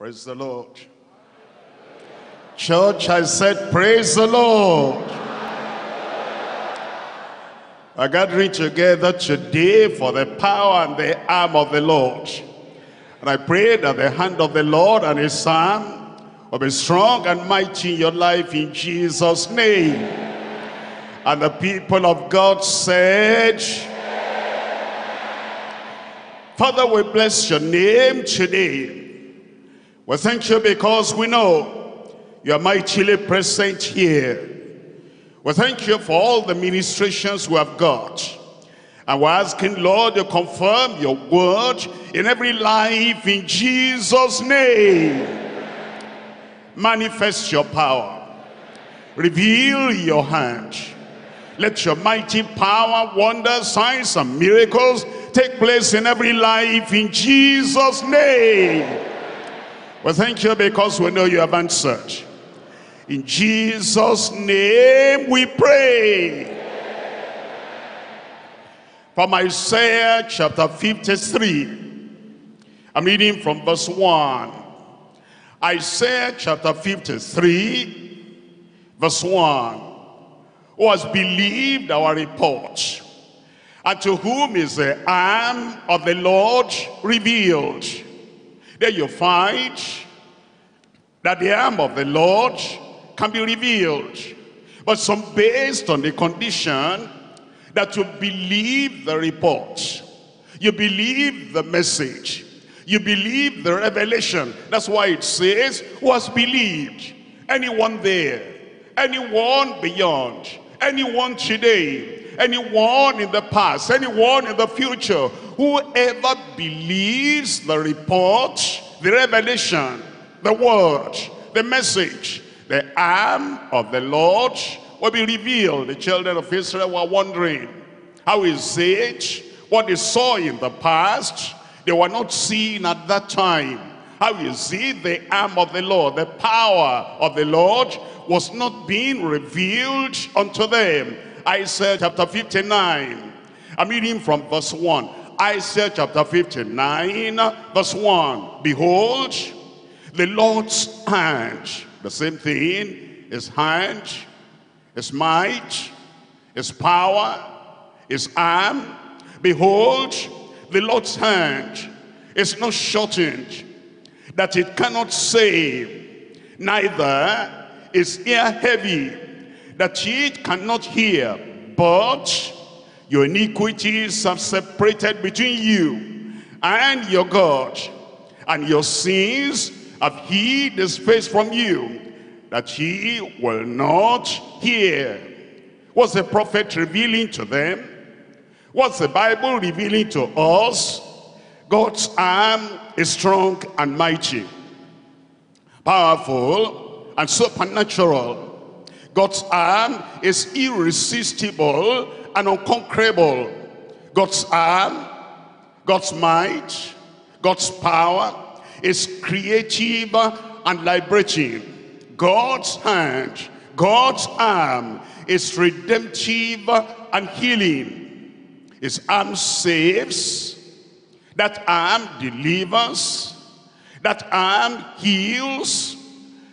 Praise the Lord. Church, I said, praise the Lord. We're gathering together today for the power and the arm of the Lord. And I pray that the hand of the Lord and his arm will be strong and mighty in your life in Jesus' name. And the people of God said, Father, we bless your name today. We thank you because we know you are mightily present here. We thank you for all the ministrations we have got. And we're asking, Lord, to confirm your word in every life in Jesus' name. Manifest your power. Reveal your hand. Let your mighty power, wonders, signs, and miracles take place in every life in Jesus' name. We thank you because we know you have answered. In Jesus' name we pray. Amen. From Isaiah chapter 53, I'm reading from verse 1. Isaiah chapter 53, verse 1. Who has believed our report, and to whom is the arm of the Lord revealed? There you find that the arm of the Lord can be revealed. But some based on the condition that you believe the report, you believe the message, you believe the revelation. That's why it says, who has believed? Anyone there, anyone beyond, anyone today, anyone in the past, anyone in the future. Whoever believes the report, the revelation, the word, the message, the arm of the Lord will be revealed. The children of Israel were wondering, how is it what they saw in the past they were not seeing at that time? How is it the arm of the Lord, the power of the Lord was not being revealed unto them? Isaiah chapter 59, I'm reading from verse 1. Isaiah chapter 59, verse 1. Behold, the Lord's hand, the same thing, his hand, his might, his power, his arm. Behold, the Lord's hand is not shortened, that it cannot save, neither is ear heavy, that it cannot hear. But your iniquities have separated between you and your God, and your sins have hid his face from you, that he will not hear. What's the prophet revealing to them? What's the Bible revealing to us? God's arm is strong and mighty, powerful and supernatural. God's arm is irresistible and unconquerable. God's arm, God's might, God's power is creative and liberating. God's hand, God's arm is redemptive and healing. His arm saves, that arm delivers, that arm heals.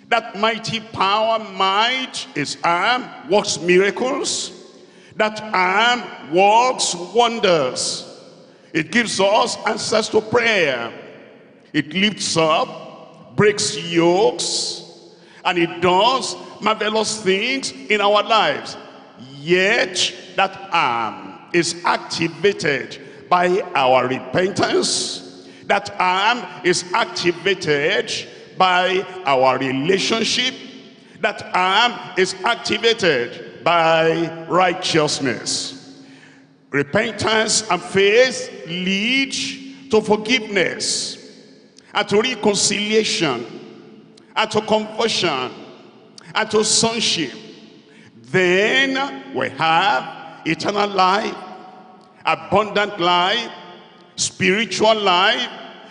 That mighty power, might, his arm works miracles. That arm works wonders. It gives us answers to prayer. It lifts up, breaks yokes, and it does marvelous things in our lives. Yet that arm is activated by our repentance. That arm is activated by our relationship. That arm is activated by righteousness. Repentance and faith lead to forgiveness, and to reconciliation, and to conversion, and to sonship. Then we have eternal life, abundant life, spiritual life.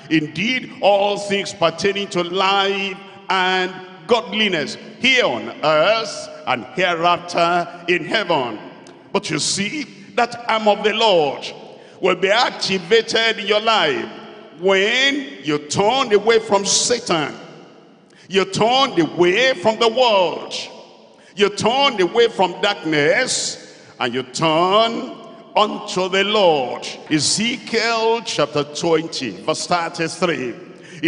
Indeed, all things pertaining to life and godliness, here on earth and hereafter in heaven. But you see, that arm of the Lord will be activated in your life when you turn away from Satan, You turned away from the world. You turned away from darkness, and you turned unto the Lord. Ezekiel chapter 20, verse 33.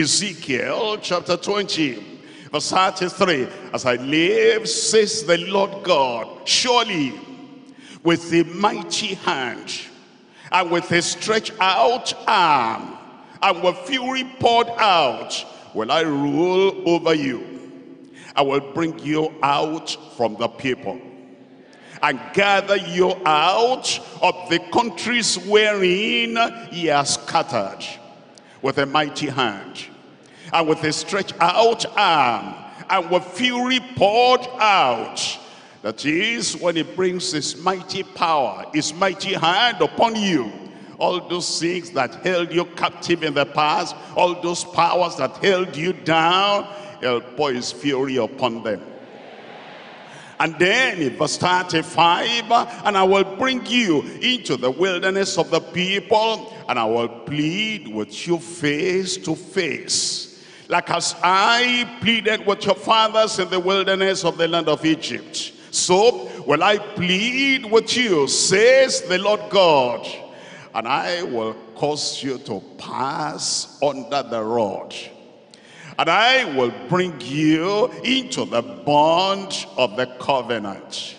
Ezekiel chapter 20, verse 33. As I live, says the Lord God, surely with a mighty hand, and with a stretched out arm, and with fury poured out, will I rule over you. I will bring you out from the people, and gather you out of the countries wherein ye are scattered, with a mighty hand, and with a stretched out arm, and with fury poured out. That is when he brings his mighty power, his mighty hand upon you. All those things that held you captive in the past, all those powers that held you down, he'll pour his fury upon them. And then in verse 35, and I will bring you into the wilderness of the people, and I will plead with you face to face, like as I pleaded with your fathers in the wilderness of the land of Egypt. So will I plead with you, says the Lord God, and I will cause you to pass under the rod. And I will bring you into the bond of the covenant.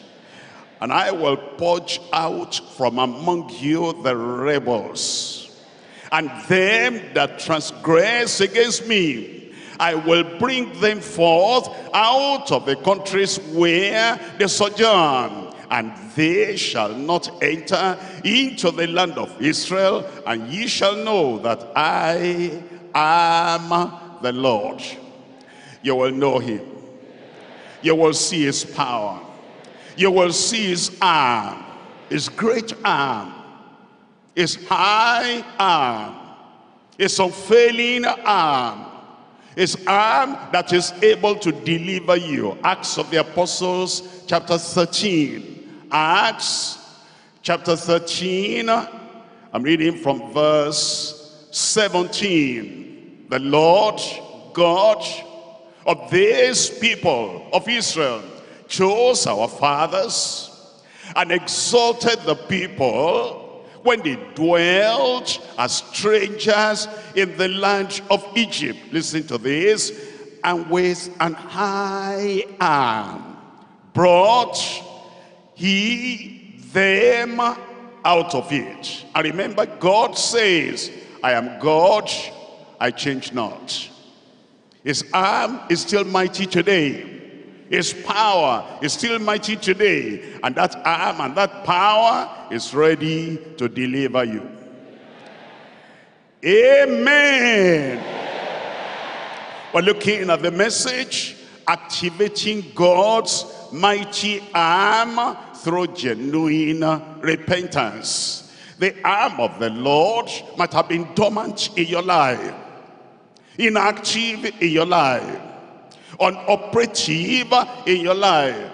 And I will purge out from among you the rebels, and them that transgress against me. I will bring them forth out of the countries where they sojourn, and they shall not enter into the land of Israel, and ye shall know that I am the Lord. You will know him. You will see his power. You will see his arm, his great arm, his high arm, his unfailing arm, his arm that is able to deliver you. Acts of the Apostles chapter 13. Acts chapter 13. I'm reading from verse 17. The Lord God of these people of Israel chose our fathers and exalted the people when they dwelt as strangers in the land of Egypt. Listen to this. And with an high arm brought he them out of it. And remember, God says, I am God, I change not. His arm is still mighty today. His power is still mighty today. And that arm and that power is ready to deliver you. Amen. We're looking at the message, activating God's mighty arm through genuine repentance. The arm of the Lord might have been dormant in your life, inactive in your life, unoperative in your life.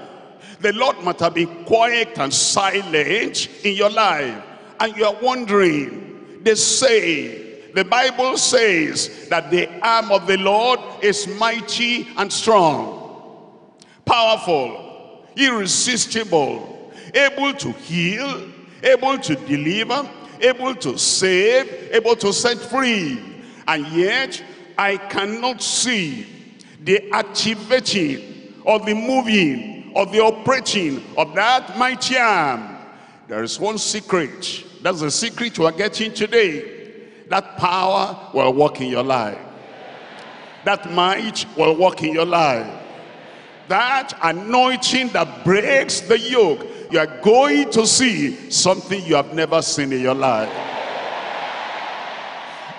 The Lord might have been quiet and silent in your life, and you are wondering. They say, the Bible says that the arm of the Lord is mighty and strong, powerful, irresistible, able to heal, able to deliver, able to save, able to set free. And yet, I cannot see the activating or the moving or the operating of that mighty arm. There is one secret. That's the secret you are getting today. That power will work in your life. That might will work in your life. That anointing that breaks the yoke. You are going to see something you have never seen in your life.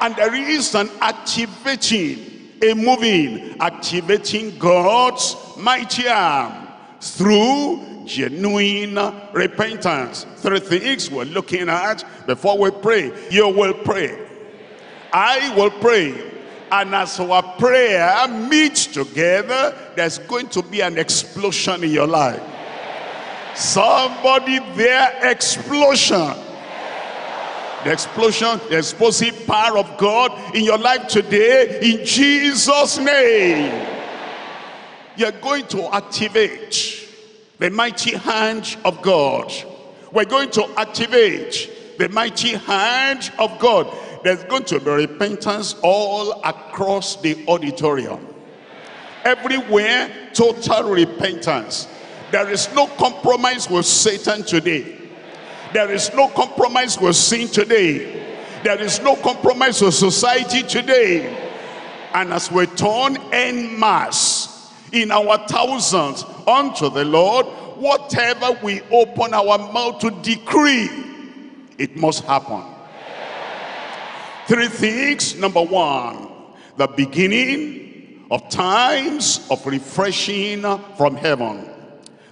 And there is an activating, a moving, activating God's mighty arm through genuine repentance. Three things we're looking at before we pray. You will pray. I will pray. And as our prayer meets together, there's going to be an explosion in your life. Somebody there, explosion. The explosion, the explosive power of God in your life today, in Jesus' name. you're going to activate the mighty hand of God. We're going to activate the mighty hand of God. There's going to be repentance all across the auditorium. Everywhere, total repentance. There is no compromise with Satan today. There is no compromise with sin today. There is no compromise with society today. And as we turn en masse in our thousands unto the Lord, whatever we open our mouth to decree, it must happen. Three things. Number one, the beginning of times of refreshing from heaven.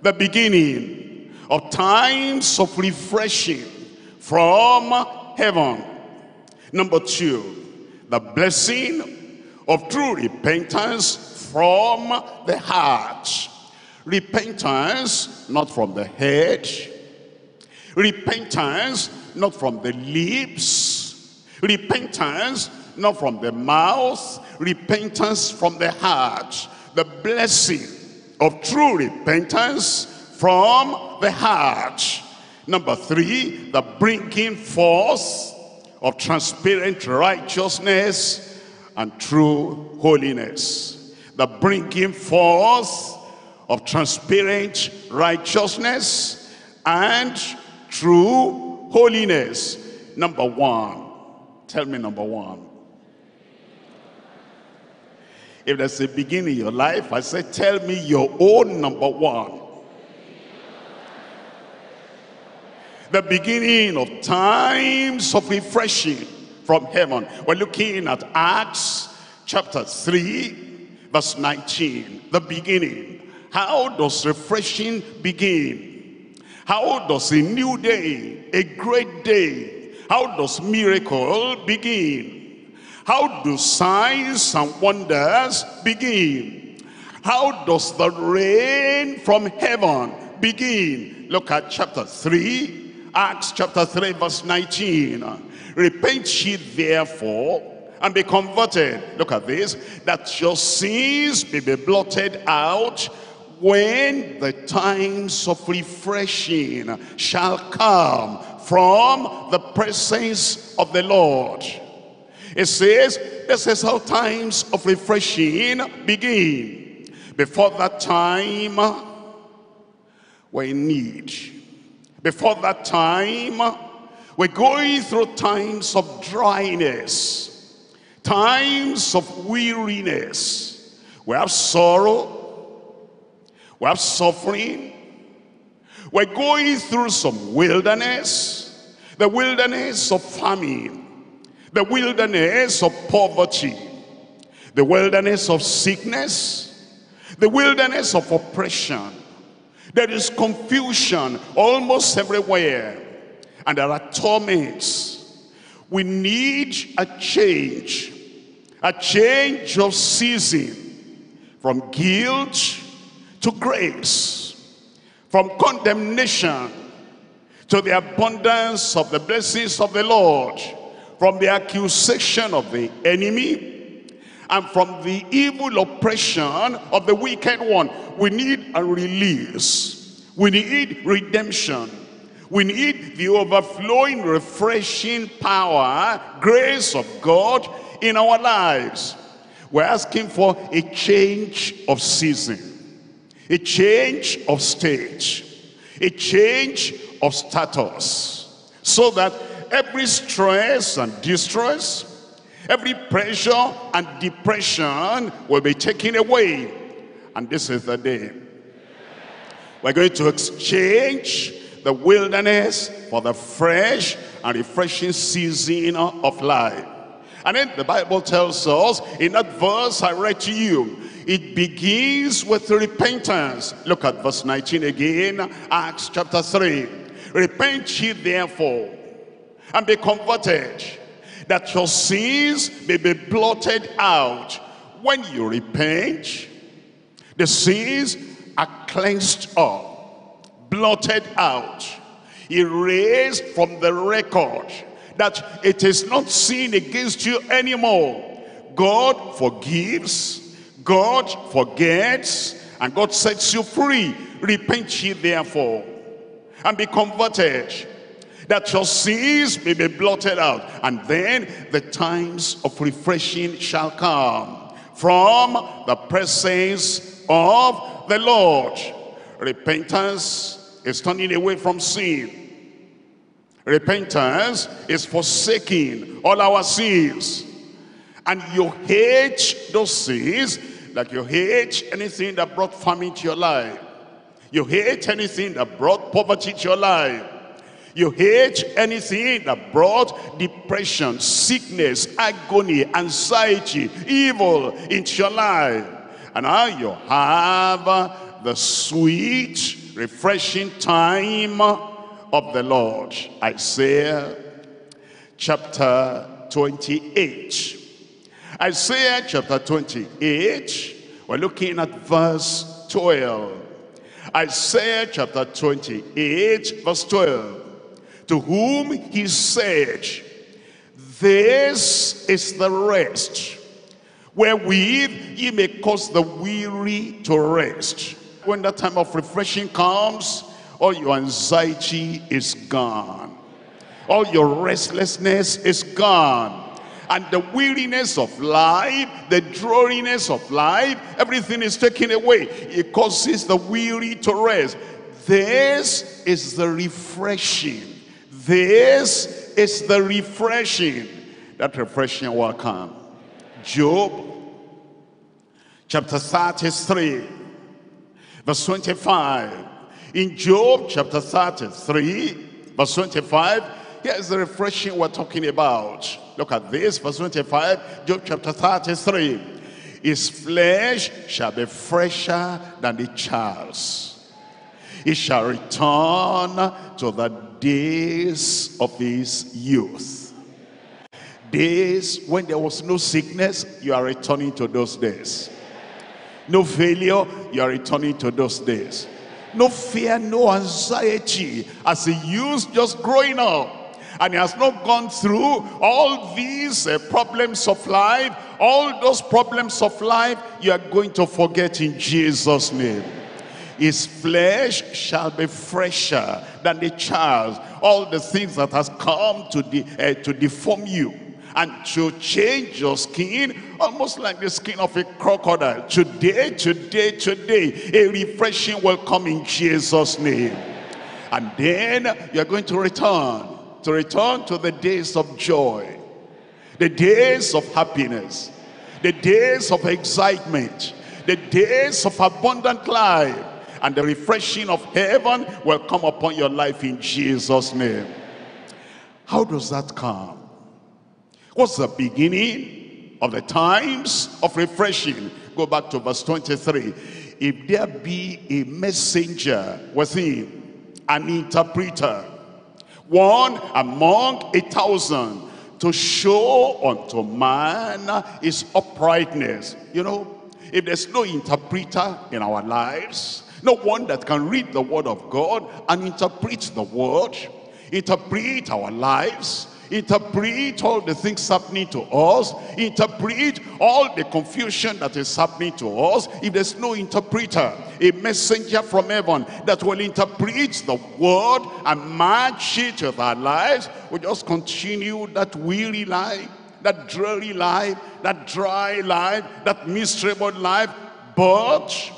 The beginning of times of refreshing from heaven. Number two, the blessing of true repentance from the heart. Repentance not from the head, repentance not from the lips, repentance not from the mouth, repentance from the heart. The blessing of true repentance from the heart. Number three, the bringing forth of transparent righteousness and true holiness. The bringing forth of transparent righteousness and true holiness. Number one. Tell me number one. If there's a beginning in your life, I said, tell me your own number one. The beginning of times of refreshing from heaven. We're looking at Acts chapter 3, verse 19. The beginning. How does refreshing begin? How does a new day, a great day, how does miracle begin? How do signs and wonders begin? How does the rain from heaven begin? Look at chapter 3, Acts chapter 3, verse 19. Repent ye therefore, and be converted. Look at this. That your sins may be blotted out, when the times of refreshing shall come from the presence of the Lord. It says, this is how times of refreshing begin. Before that time, we're in need. Before that time, we're going through times of dryness, times of weariness. We have sorrow. We have suffering. We're going through some wilderness, the wilderness of famine, the wilderness of poverty, the wilderness of sickness, the wilderness of oppression. There is confusion almost everywhere, and there are torments. We need a change of season from guilt to grace, from condemnation to the abundance of the blessings of the Lord, from the accusation of the enemy, and from the evil oppression of the wicked one. We need a release. We need redemption. We need the overflowing, refreshing power, grace of God in our lives. We're asking for a change of season, a change of stage, a change of status, so that every stress and distress, every pressure and depression will be taken away. And this is the day. We're going to exchange the wilderness for the fresh and refreshing season of life. And then the Bible tells us in that verse I read to you, it begins with repentance. Look at verse 19 again, Acts chapter 3. Repent ye therefore, and be converted, that your sins may be blotted out. When you repent, the sins are cleansed up, blotted out, erased from the record, that it is not sin against you anymore. God forgives, God forgets, and God sets you free. Repent ye therefore, and be converted, that your sins may be blotted out, and then the times of refreshing shall come from the presence of the Lord. Repentance is turning away from sin. Repentance is forsaking all our sins. And you hate those sins like you hate anything that brought famine to your life. You hate anything that brought poverty to your life. You hate anything that brought depression, sickness, agony, anxiety, evil into your life. And now you have the sweet, refreshing time of the Lord. Isaiah chapter 28. Isaiah chapter 28, we're looking at verse 12. Isaiah chapter 28, verse 12. To whom he said, this is the rest, wherewith ye may cause the weary to rest. When that time of refreshing comes, all your anxiety is gone. All your restlessness is gone. And the weariness of life, the dreariness of life, everything is taken away. It causes the weary to rest. This is the refreshing. This is the refreshing. That refreshing will come. Job chapter 33, verse 25. In Job chapter 33, verse 25, here's the refreshing we're talking about. Look at this, verse 25, Job chapter 33. His flesh shall be fresher than the child's. It shall return to the days of his youth. Days when there was no sickness, you are returning to those days. No failure, you are returning to those days. No fear, no anxiety, as a youth just growing up. And he has not gone through all these problems of life. All those problems of life, you are going to forget in Jesus' name. His flesh shall be fresher than the child's. All the things that has come to deform you and to change your skin, almost like the skin of a crocodile. Today, a refreshing will come in Jesus' name. And then you are going to return to the days of joy, the days of happiness, the days of excitement, the days of abundant life, and the refreshing of heaven will come upon your life in Jesus' name. How does that come? What's the beginning of the times of refreshing? Go back to verse 23. If there be a messenger with him, an interpreter, one among 1,000, to show unto man his uprightness. You know, if there's no interpreter in our lives, no one that can read the word of God and interpret the word, interpret our lives, interpret all the things happening to us, interpret all the confusion that is happening to us. If there's no interpreter, a messenger from heaven that will interpret the word and match it with our lives, we just continue that weary life, that dreary life, that dry life, that miserable life. But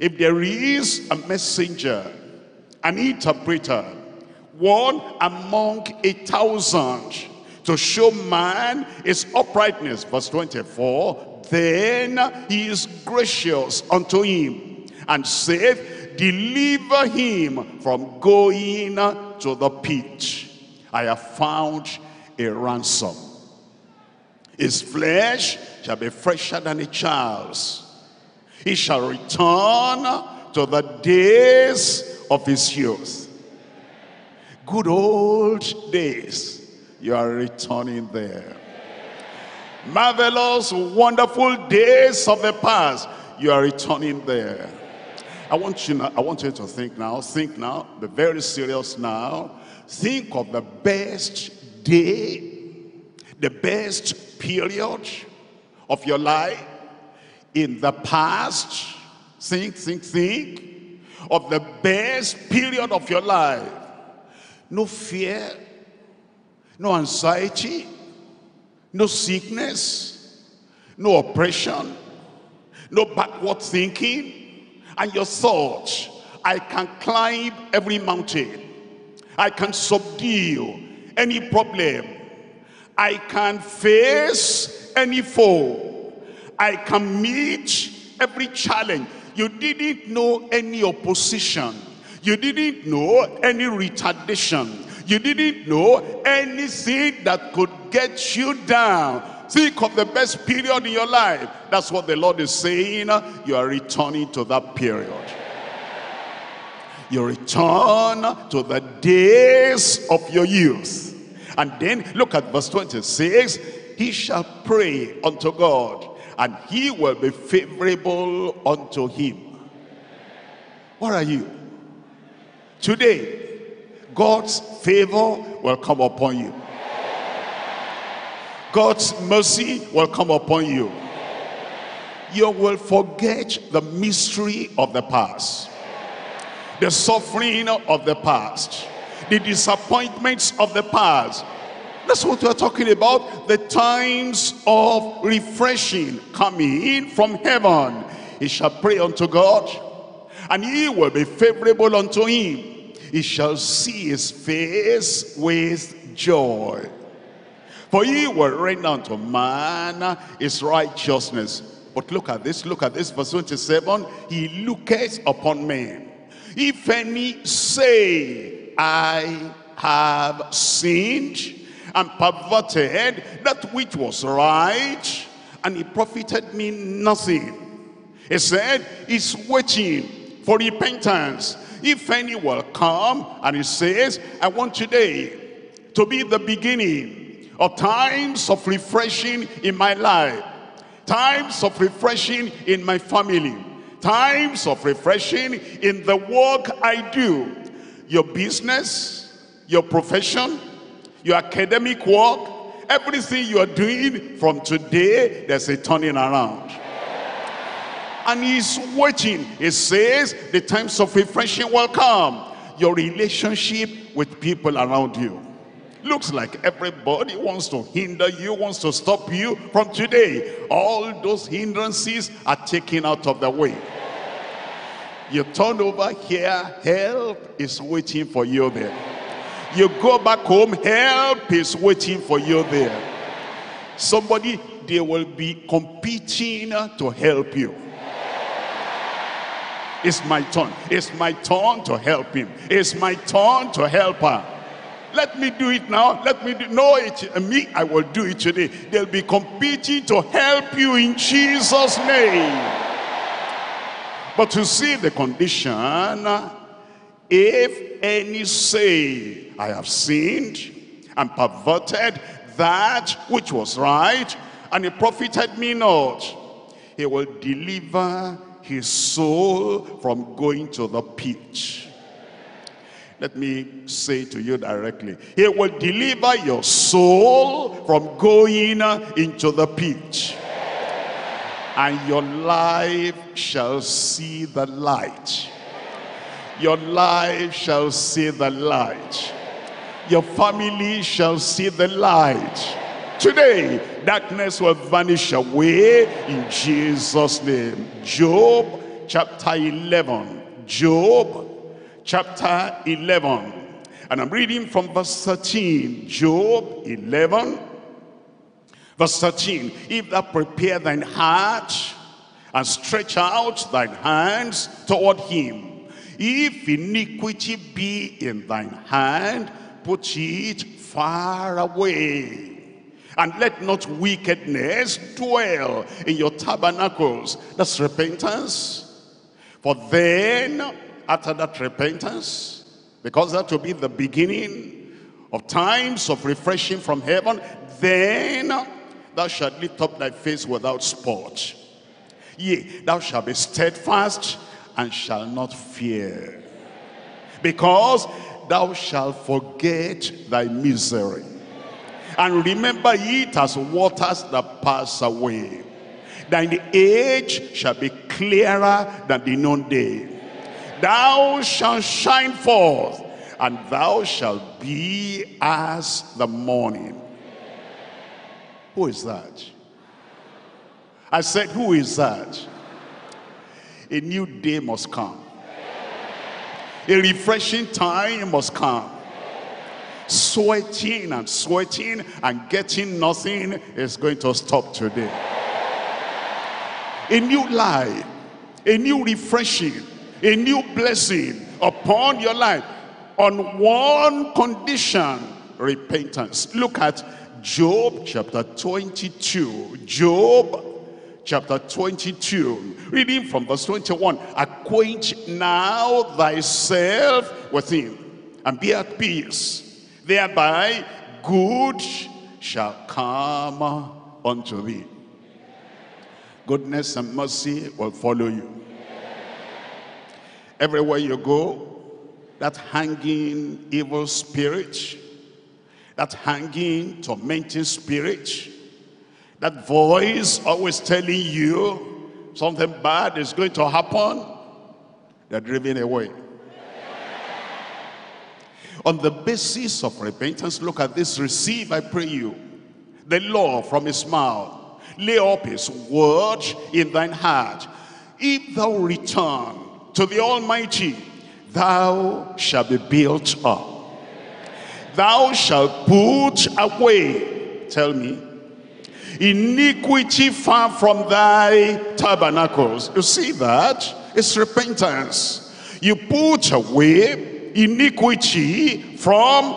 if there is a messenger, an interpreter, one among 1,000, to show man his uprightness. Verse 24, then he is gracious unto him, and saith, deliver him from going to the pit. I have found a ransom. His flesh shall be fresher than a child's. He shall return to the days of his youth. Good old days, you are returning there. Marvelous, wonderful days of the past, you are returning there. I want you to think now, be very serious now. Think of the best day, the best period of your life in the past, Think of the best period of your life. No fear, no anxiety, no sickness, no oppression, no backward thinking. And your thoughts, I can climb every mountain. I can subdue any problem. I can face any foe. I can meet every challenge. You didn't know any opposition. You didn't know any retardation. You didn't know anything that could get you down. Think of the best period in your life. That's what the Lord is saying. You are returning to that period. You return to the days of your youth. And then look at verse 26. He shall pray unto God, and he will be favorable unto him. What are you? Today, God's favor will come upon you. God's mercy will come upon you. You will forget the mystery of the past, the suffering of the past, the disappointments of the past. That's what we're talking about. The times of refreshing coming from heaven. He shall pray unto God, and he will be favorable unto him. He shall see his face with joy. For he will render unto man his righteousness. But look at this, verse 27. He looketh upon men. If any say, I have sinned, and perverted that which was right, and it profited me nothing. He said, he's waiting for repentance. If any will come, and he says, I want today to be the beginning of times of refreshing in my life, times of refreshing in my family, times of refreshing in the work I do, your business, your profession, your academic work, everything you are doing, from today there's a turning around. And he's waiting. He says the times of refreshing will come. Your relationship with people around you, looks like everybody wants to hinder you, wants to stop you. From today, all those hindrances are taken out of the way. You turn over here, help is waiting for you there. You go back home, help is waiting for you there. Somebody, they will be competing to help you. It's my turn. It's my turn to help him. It's my turn to help her. Let me do it now. Let me do it. No, it's me. I will do it today. They'll be competing to help you in Jesus' name. But to see the condition, if any say, I have sinned and perverted that which was right, and it profited me not, he will deliver his soul from going to the pit. Let me say to you directly, he will deliver your soul from going into the pit. And your life shall see the light. Your life shall see the light. Your family shall see the light. Today, darkness will vanish away in Jesus' name. Job chapter 11. Job chapter 11. And I'm reading from verse 13. Job 11, verse 13. If thou prepare thine heart and stretch out thine hands toward him, if iniquity be in thine hand, put it far away. And let not wickedness dwell in your tabernacles. That's repentance. For then, after that repentance, because that will be the beginning of times of refreshing from heaven, then thou shalt lift up thy face without spot. Yea, thou shalt be steadfast, and shall not fear, because thou shalt forget thy misery, and remember it as waters that pass away. Thine age shall be clearer than the noonday. Thou shalt shine forth, and thou shalt be as the morning. Who is that? I said, who is that? A new day must come. A refreshing time must come. Sweating and sweating and getting nothing is going to stop today. A new life, a new refreshing, a new blessing upon your life on one condition: repentance. Look at Job chapter 22. Job chapter 22, reading from verse 21. Acquaint now thyself with him, and be at peace. Thereby good shall come unto thee. Goodness and mercy will follow you. Everywhere you go, that hanging evil spirit, that hanging tormenting spirit, that voice always telling you something bad is going to happen, they're driven away. On the basis of repentance, look at this. Receive, I pray you, the law from his mouth. Lay up his word in thine heart. If thou return to the Almighty, thou shalt be built up. Thou shalt put away, tell me, iniquity far from thy tabernacles. You see that? It's repentance. You put away iniquity from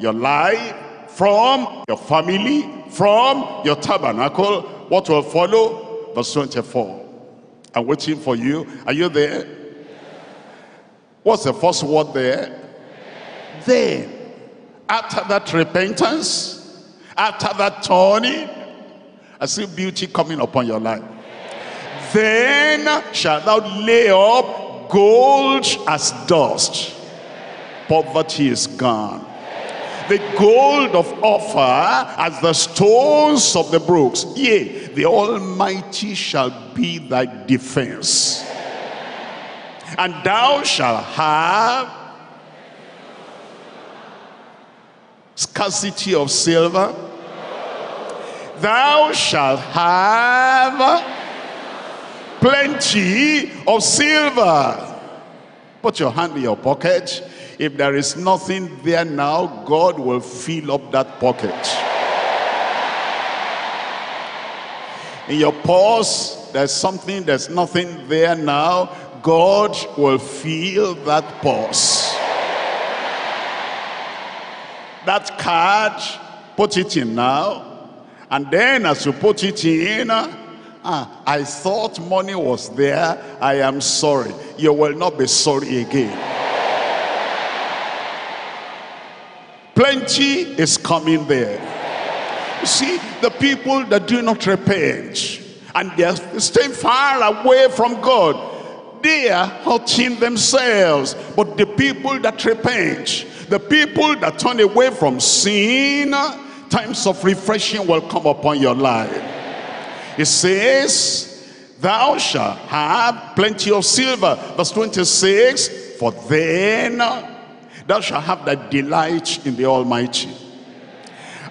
your life, from your family, from your tabernacle. What will follow? Verse 24. I'm waiting for you. Are you there? Yes. What's the first word there? Yes. Then, after that repentance, after that turning, I see beauty coming upon your life. Yes. Then shalt thou lay up gold as dust. Yes. Poverty is gone. The gold of Ophir as the stones of the brooks. Yea, the Almighty shall be thy defense. And thou shalt have scarcity of silver. Thou shalt have plenty of silver. Put your hand in your pocket. If there is nothing there now, God will fill up that pocket. In your purse, there's something, there's nothing there now. God will fill that purse. That card, put it in now. And then as you put it in, I thought money was there. I am sorry. You will not be sorry again. Plenty is coming there. You see, the people that do not repent and they are staying far away from God, they are hurting themselves. But the people that repent, the people that turn away from sin, times of refreshing will come upon your life. It says, thou shalt have plenty of silver. Verse 26, for then thou shalt have thy delight in the Almighty,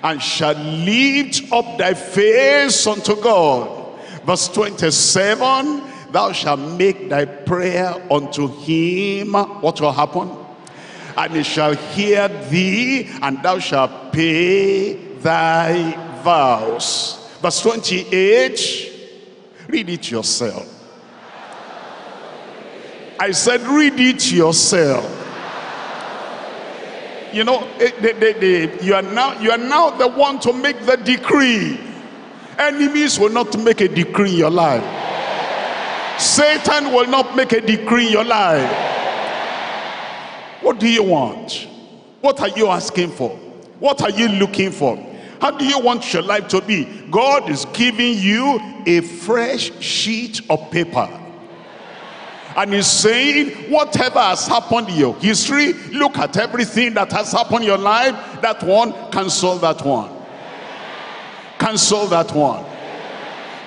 and shalt lift up thy face unto God. Verse 27, thou shalt make thy prayer unto him. What will happen? And he shall hear thee, and thou shalt pay thy vows. Verse 28, read it yourself. I said, read it yourself. You know, you are now the one to make the decree. Enemies will not make a decree in your life. Satan will not make a decree in your life. What do you want? What are you asking for? What are you looking for? How do you want your life to be? God is giving you a fresh sheet of paper. And he's saying, whatever has happened in your history, look at everything that has happened in your life. That one, cancel that one. Cancel that one.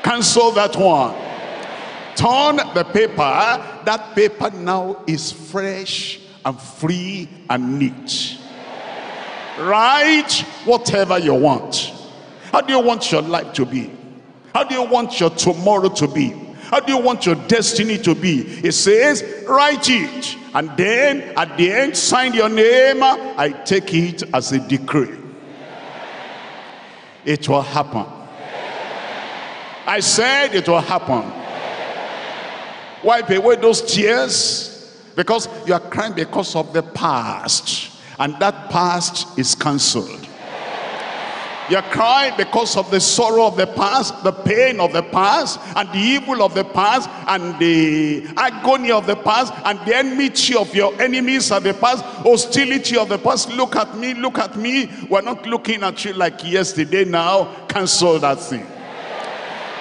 cancel that one. Turn the paper. That paper now is fresh and free and neat. Write whatever you want. How do you want your life to be? How do you want your tomorrow to be? How do you want your destiny to be? It says, write it. And then at the end, sign your name. I take it as a decree. It will happen. I said it will happen. Wipe away those tears, because you are crying because of the past, and that past is cancelled. You're crying because of the sorrow of the past, the pain of the past, and the evil of the past, and the agony of the past, and the enmity of your enemies of the past, hostility of the past. Look at me, look at me. We're not looking at you like yesterday now. Cancel that thing.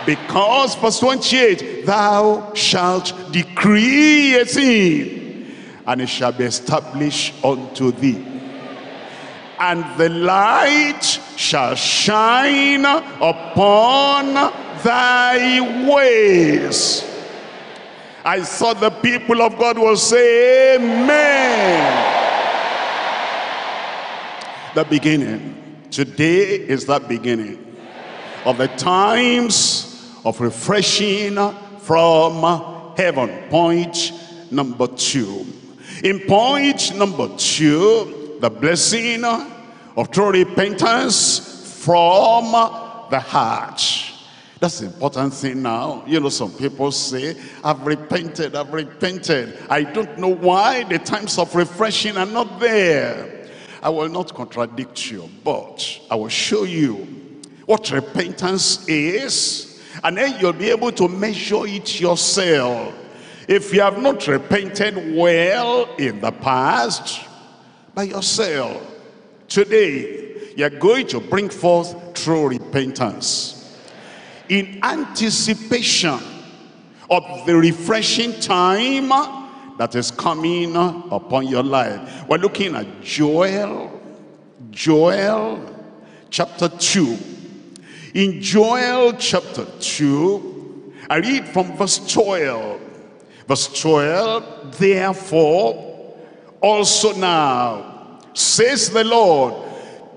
Because, verse 28, thou shalt decree a thing, and it shall be established unto thee. And the light shall shine upon thy ways. I thought the people of God will say amen. The beginning. Today is that beginning of the times of refreshing from heaven. Point number two. In point number two, the blessing of true repentance from the heart. That's the important thing now. You know, some people say, I've repented. I don't know why the times of refreshing are not there. I will not contradict you, but I will show you what repentance is, and then you'll be able to measure it yourself. If you have not repented well in the past, by yourself, today you're going to bring forth true repentance in anticipation of the refreshing time that is coming upon your life. We're looking at Joel chapter 2. In Joel chapter 2, I read from verse 12. Verse 12, therefore also now, says the Lord,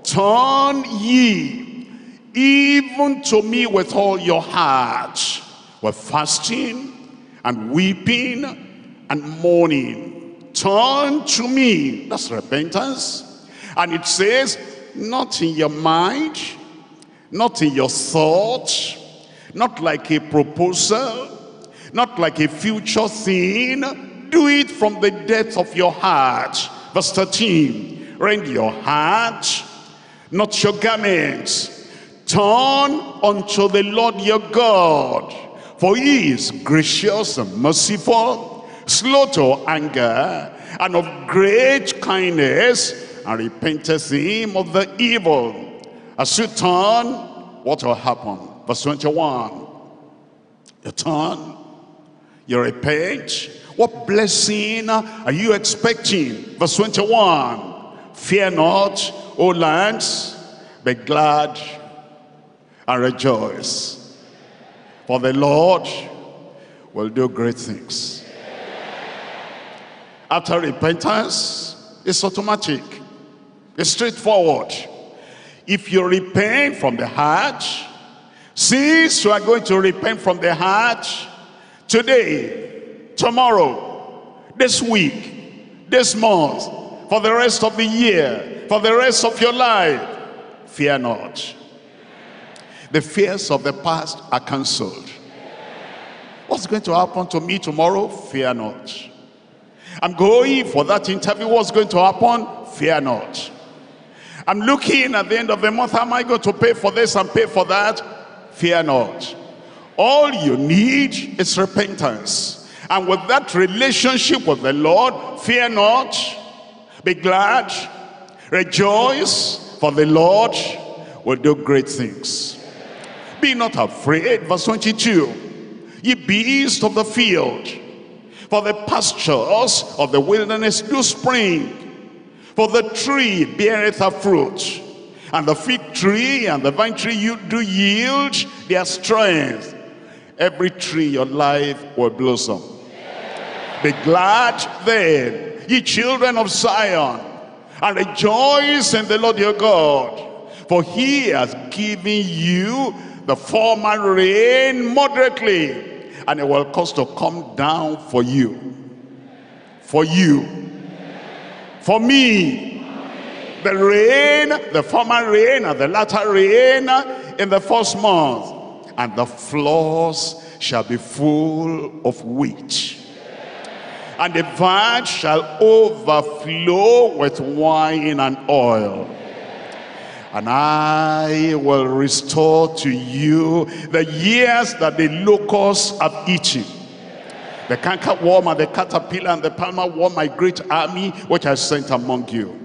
turn ye even to me with all your heart, with fasting and weeping and mourning. Turn to me. That's repentance. And it says, not in your mind, not in your thought, not like a proposal, not like a future thing. Do it from the depth of your heart. Verse 13, rend your heart, not your garments. Turn unto the Lord your God, for he is gracious and merciful, slow to anger, and of great kindness, and repenteth him of the evil. As you turn, what will happen? Verse 21, you turn, you repent. What blessing are you expecting? Verse 21, fear not, O lands, be glad and rejoice, for the Lord will do great things. After repentance, it's automatic. It's straightforward. If you repent from the heart, since you are going to repent from the heart today, tomorrow, this week, this month, for the rest of the year, for the rest of your life, fear not. The fears of the past are cancelled. What's going to happen to me tomorrow? Fear not. I'm going for that interview. What's going to happen? Fear not. I'm looking at the end of the month. How am I going to pay for this and pay for that? Fear not. All you need is repentance. And with that relationship with the Lord, fear not, be glad, rejoice, for the Lord will do great things. Be not afraid, verse 22, ye beasts of the field, for the pastures of the wilderness do spring, for the tree beareth a fruit, and the fig tree and the vine tree do yield their strength. every tree in your life will blossom. Be glad then, ye children of Zion, and rejoice in the Lord your God, for he has given you the former rain moderately, and it will cause to come down for you, for you, for me, the rain, the former rain and the latter rain in the first month, and the floors shall be full of wheat, and the vine shall overflow with wine and oil. And I will restore to you the years that the locusts have eaten, the cankerworm and the caterpillar and the palmer worm, my great army which I sent among you.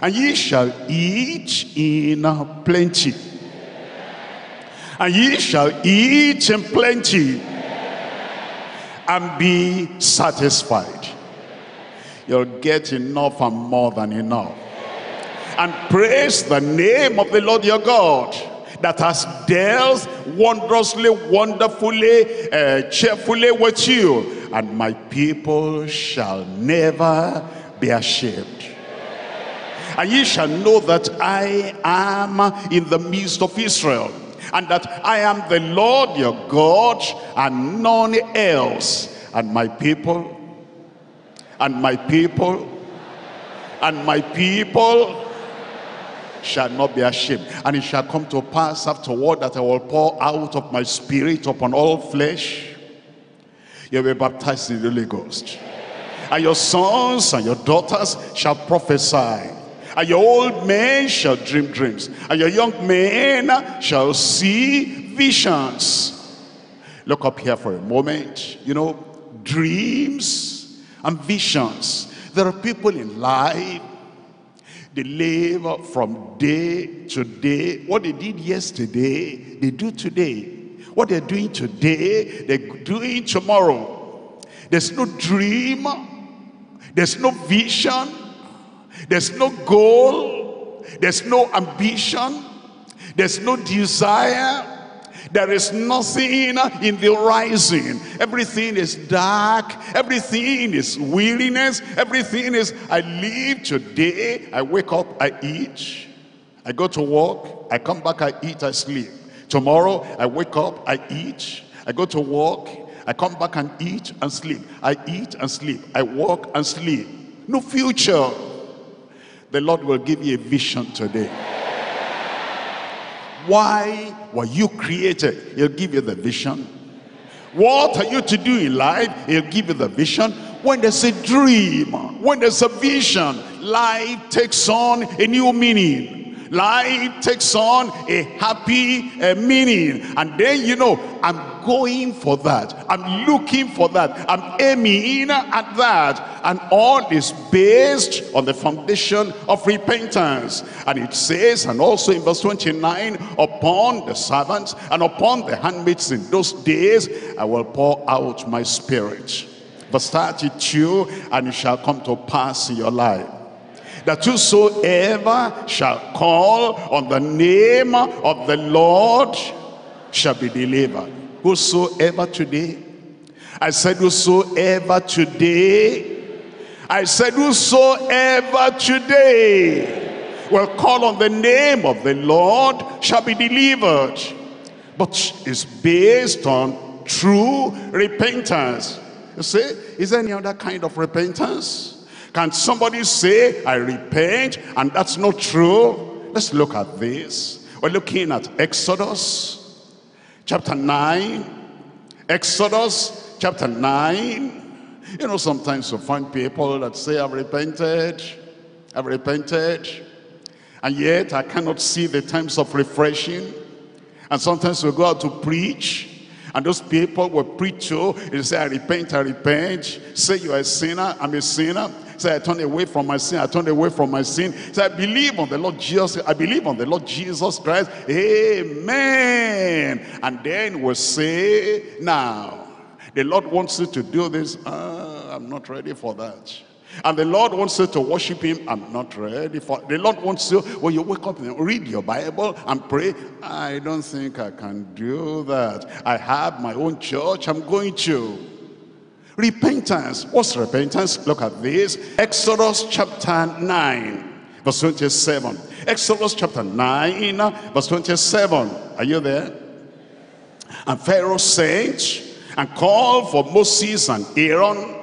And ye shall eat in plenty, and ye shall eat in plenty, and be satisfied. You'll get enough and more than enough. And praise the name of the Lord your God, that has dealt wondrously, wonderfully, cheerfully with you. And my people shall never be ashamed. And ye shall know that I am in the midst of Israel, and that I am the Lord your God, and none else. And my people, and my people, and my people shall not be ashamed. And it shall come to pass afterward that I will pour out of my spirit upon all flesh. You will be baptized in the Holy Ghost. And your sons and your daughters shall prophesy. And your old men shall dream dreams, and your young men shall see visions. Look up here for a moment. You know, dreams and visions. There are people in life, they live from day to day. What they did yesterday, they do today. What they're doing today, they're doing tomorrow. There's no dream, there's no vision, there's no goal, there's no ambition, there's no desire, there is nothing in the horizon. Everything is dark, everything is weariness, everything is, I live today, I wake up, I eat, I go to work, I come back, I eat, I sleep. Tomorrow, I wake up, I eat, I go to work, I come back and eat and sleep. I eat and sleep, I walk and sleep. No future. The Lord will give you a vision today. Why were you created? He'll give you the vision. What are you to do in life? He'll give you the vision. When there's a dream, when there's a vision, life takes on a new meaning. Life takes on a happy meaning. And then you know, I'm going for that. I'm looking for that. I'm aiming at that. And all is based on the foundation of repentance. And it says, and also in verse 29, upon the servants and upon the handmaids in those days, I will pour out my spirit. Verse 32, and it shall come to pass in your life, that whosoever shall call on the name of the Lord shall be delivered. Whosoever today, I said whosoever today, I said, whosoever today will call on the name of the Lord shall be delivered. But it's based on true repentance. You see, is there any other kind of repentance? Can somebody say, I repent, and that's not true? Let's look at this. We're looking at Exodus chapter 9. Exodus chapter 9. You know, sometimes you find people that say, I've repented, and yet I cannot see the times of refreshing. And sometimes we go out to preach, and those people will preach to, they say, I repent, say you are a sinner, I'm a sinner, say I turn away from my sin, I turn away from my sin, say I believe on the Lord Jesus, I believe on the Lord Jesus Christ, amen. And then we'll say, now, the Lord wants you to do this. I'm not ready for that. And the Lord wants you to worship him. I'm not ready for it. The Lord wants you, when you wake up and read your Bible and pray, I don't think I can do that. I have my own church I'm going to. Repentance. What's repentance? Look at this. Exodus chapter 9, verse 27. Exodus chapter 9, verse 27. Are you there? And Pharaoh sent and called for Moses and Aaron,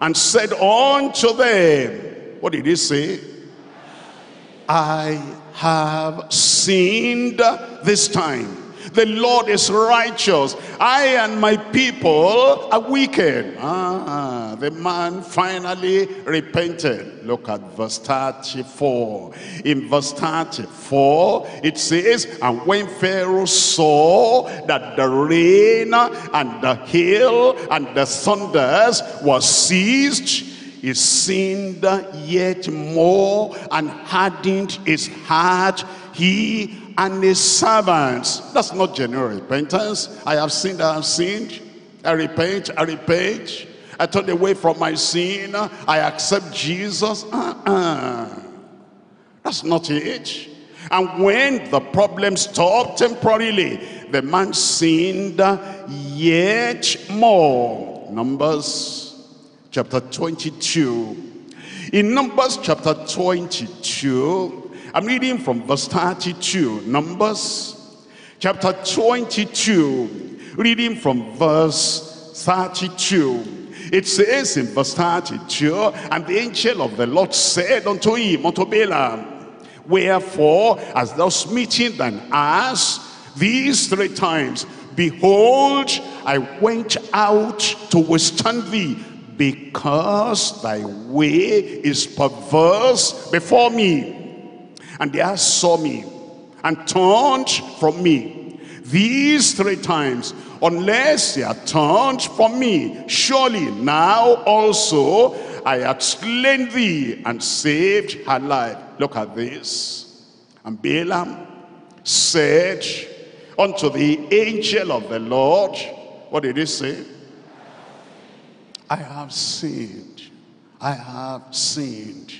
and said unto them, what did he say? I have sinned this time. The Lord is righteous. I and my people are wicked. The man finally repented. Look at verse 34. In verse 34, it says, and when Pharaoh saw that the rain and the hail and the thunders were ceased, he sinned yet more and hardened his heart, he and his servants. That's not genuine repentance. I have sinned, I have sinned. I repent, I repent. I turn away from my sin. I accept Jesus. That's not it. And when the problem stopped temporarily, the man sinned yet more. Numbers chapter 22. In Numbers chapter 22, I'm reading from verse 32, Numbers chapter 22, reading from verse 32. It says in verse 32, and the angel of the Lord said unto him, unto Balaam, wherefore hast thou smitten thine ass these three times? Behold, I went out to withstand thee, because thy way is perverse before me. And the ass saw me, and turned from me these three times. Unless they are turned from me, surely now also I had slain thee and saved her life. Look at this. And Balaam said unto the angel of the Lord, what did he say? I have sinned. I have sinned.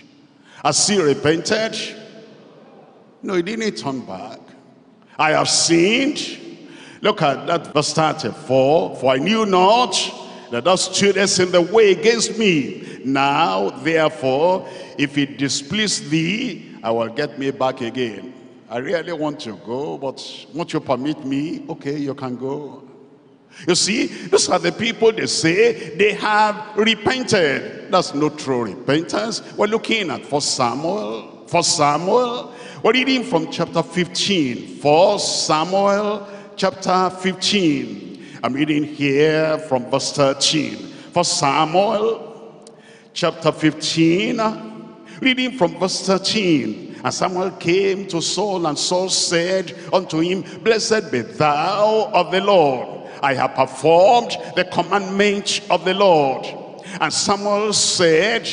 Has he repented? No, he didn't turn back. I have sinned. Look at that verse 34. For I knew not that thou stoodest in the way against me. Now, therefore, if it displease thee, I will get me back again. I really want to go, but won't you permit me? Okay, you can go. You see, these are the people, they say they have repented. That's no true repentance. We're looking at 1 Samuel. 1 Samuel, we're reading from chapter 15. 1 Samuel chapter 15. I'm reading here from verse 13. 1 Samuel chapter 15, reading from verse 13. And Samuel came to Saul, and Saul said unto him, blessed be thou of the Lord. I have performed the commandment of the Lord. And Samuel said,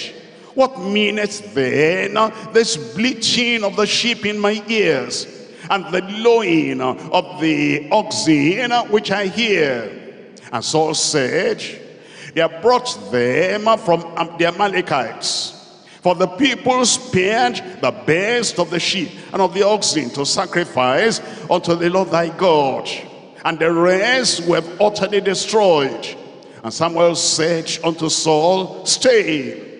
what meaneth then this bleating of the sheep in my ears, and the lowing of the oxen which I hear? And Saul said, they have brought them from the Amalekites. For the people spared the best of the sheep and of the oxen to sacrifice unto the Lord thy God, and the rest were utterly destroyed. And Samuel said unto Saul, stay,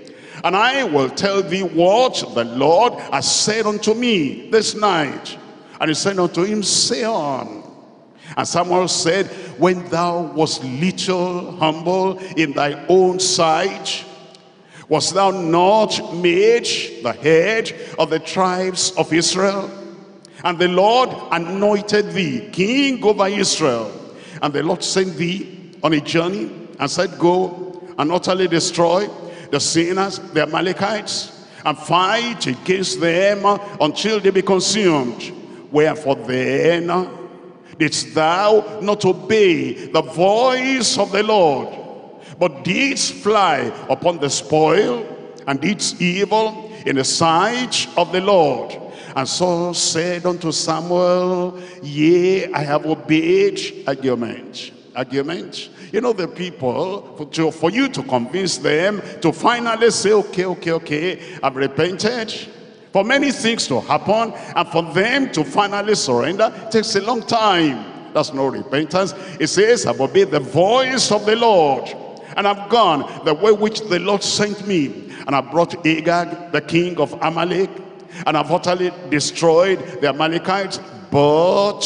and I will tell thee what the Lord has said unto me this night. And he said unto him, say on. And Samuel said, when thou wast little, humble in thy own sight, wast thou not made the head of the tribes of Israel? And the Lord anointed thee king over Israel. And the Lord sent thee on a journey, and said, go and utterly destroy the sinners, the Amalekites, and fight against them until they be consumed. Wherefore then didst thou not obey the voice of the Lord, but didst fly upon the spoil, and didst evil in the sight of the Lord? And Saul said unto Samuel, yea, I have obeyed. Argument. You know the people, for you to convince them to finally say, okay, I've repented. For many things to happen and for them to finally surrender, it takes a long time. That's no repentance. It says, I've obeyed the voice of the Lord, and I've gone the way which the Lord sent me, and I brought Agag, the king of Amalek, and I've utterly destroyed the Amalekites. But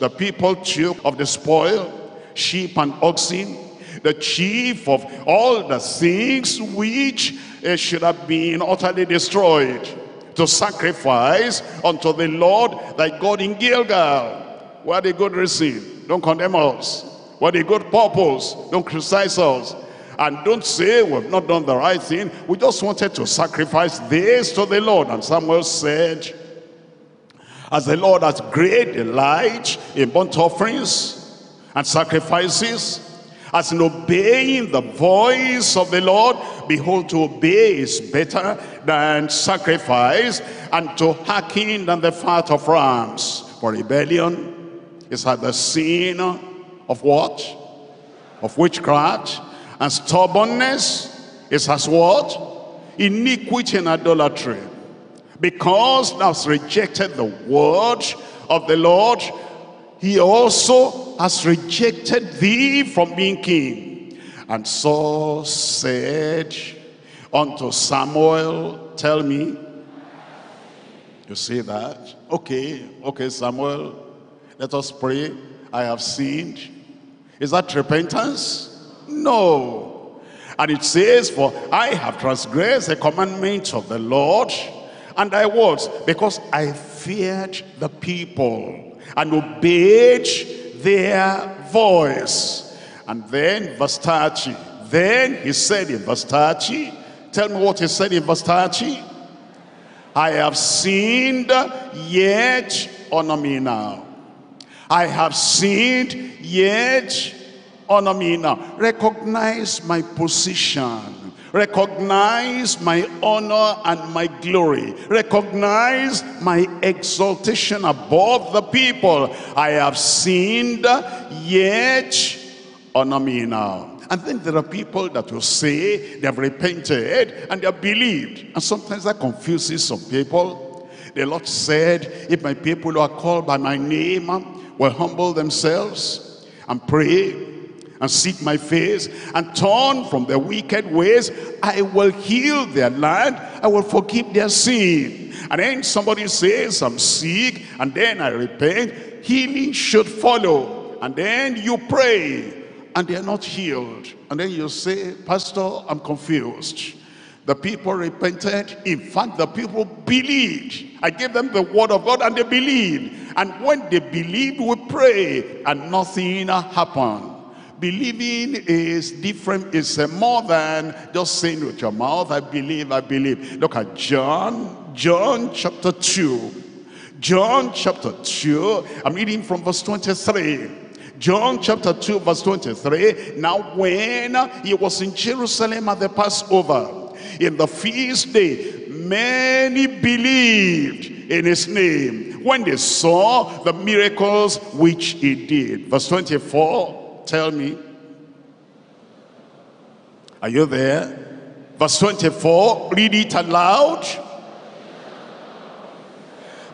the people took of the spoil, sheep and oxen, the chief of all the things which should have been utterly destroyed, to sacrifice unto the Lord thy God in Gilgal. What a good reason. Don't condemn us. What a good purpose. Don't criticize us. And don't say we've not done the right thing. We just wanted to sacrifice this to the Lord. And Samuel said, as the Lord has great delight in burnt offerings and sacrifices, as in obeying the voice of the Lord, behold, to obey is better than sacrifice, and to hearken than the fat of rams. For rebellion is at the sin of what? Of witchcraft. And stubbornness is as what? Iniquity and idolatry. Because thou hast rejected the word of the Lord, he also has rejected thee from being king. And Saul said unto Samuel, tell me. You see that? Okay, Samuel, let us pray. I have sinned. Is that repentance? No. And it says, for I have transgressed the commandments of the Lord and thy words, because I feared the people and obeyed their voice. And then verse 30. Then he said in verse 30. Tell me what he said in verse 30. I have sinned, yet honor me now. I have sinned, yet honor me now. Recognize my position. Recognize my honor and my glory. Recognize my exaltation above the people. I have sinned, yet honor me now. And then there are people that will say they have repented and they have believed. And sometimes that confuses some people. The Lord said, if my people who are called by my name will humble themselves and pray and seek my face and turn from their wicked ways, I will heal their land, I will forgive their sin. And then somebody says, I'm sick, and then I repent. Healing should follow. And then you pray, and they are not healed. And then you say, Pastor, I'm confused. The people repented. In fact, the people believed. I gave them the word of God, and they believed. And when they believed, we prayed, and nothing happened. Believing is different. It's more than just saying with your mouth, I believe, I believe. Look at John chapter 2. John chapter 2, I'm reading from verse 23. John chapter 2 verse 23. Now when he was in Jerusalem at the Passover, in the feast day, many believed in his name, when they saw the miracles which he did. Verse 24. Tell me. Are you there? Verse 24, read it aloud.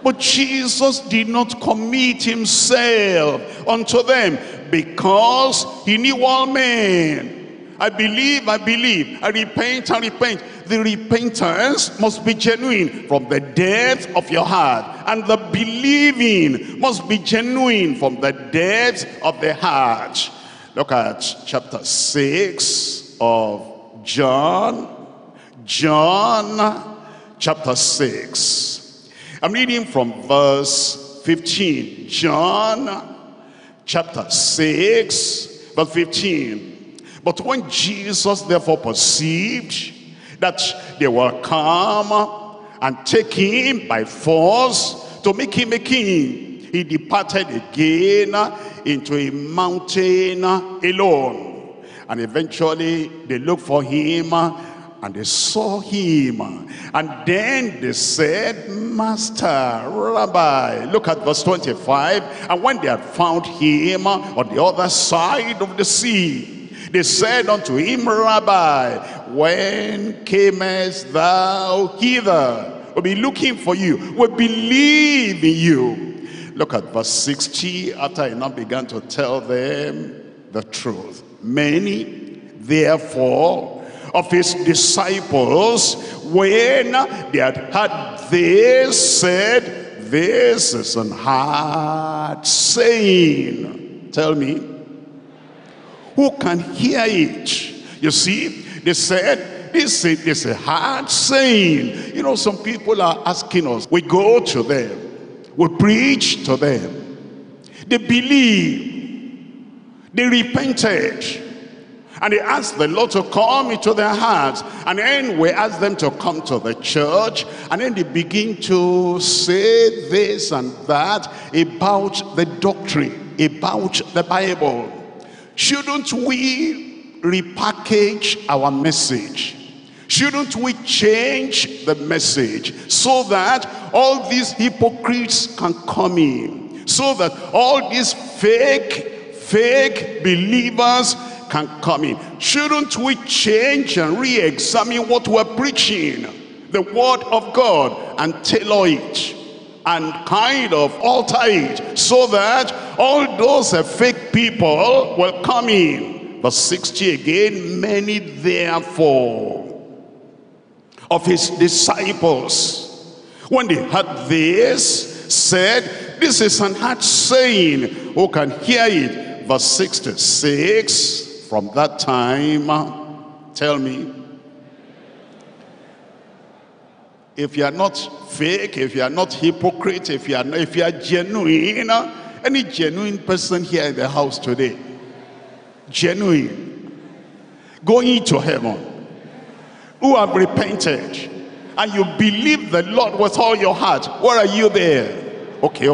But Jesus did not commit himself unto them, because he knew all men. I believe, I repent. The repentance must be genuine from the depth of your heart, and the believing must be genuine from the depth of the heart. Look at chapter 6 of John. John chapter 6. I'm reading from verse 15. John chapter 6, verse 15. But when Jesus therefore perceived that they will come and take him by force to make him a king, he departed again into a mountain alone. And eventually they looked for him, and they saw him. And then they said, Master, Rabbi. Look at verse 25. And when they had found him on the other side of the sea, They said unto him, Rabbi, when camest thou hither? We'll be looking for you. We believe in you. Look at verse 60. After he now began to tell them the truth, many therefore of his disciples, when they had heard this, said, this is an hard saying. Tell me, who can hear it? You see, they said, this is a hard saying. You know, some people are asking us. We go to them. We preach to them. They believe. They repented. And they asked the Lord to come into their hearts. And then we asked them to come to the church. And then they begin to say this and that about the doctrine, about the Bible. Shouldn't we repackage our message? Shouldn't we change the message so that all these hypocrites can come in? So that all these fake believers can come in. Shouldn't we change and re-examine what we're preaching, the word of God, and tailor it and kind of alter it so that all those fake people will come in? Verse 60 again, many therefore of his disciples, when they heard this, said, this is an hard saying, who can hear it? Verse 66. From that time, tell me, if you are not fake, if you are not hypocrite, if you are genuine, any genuine person here in the house today, genuine, going to heaven, who have repented, and you believe the Lord with all your heart, where are you there? Okay,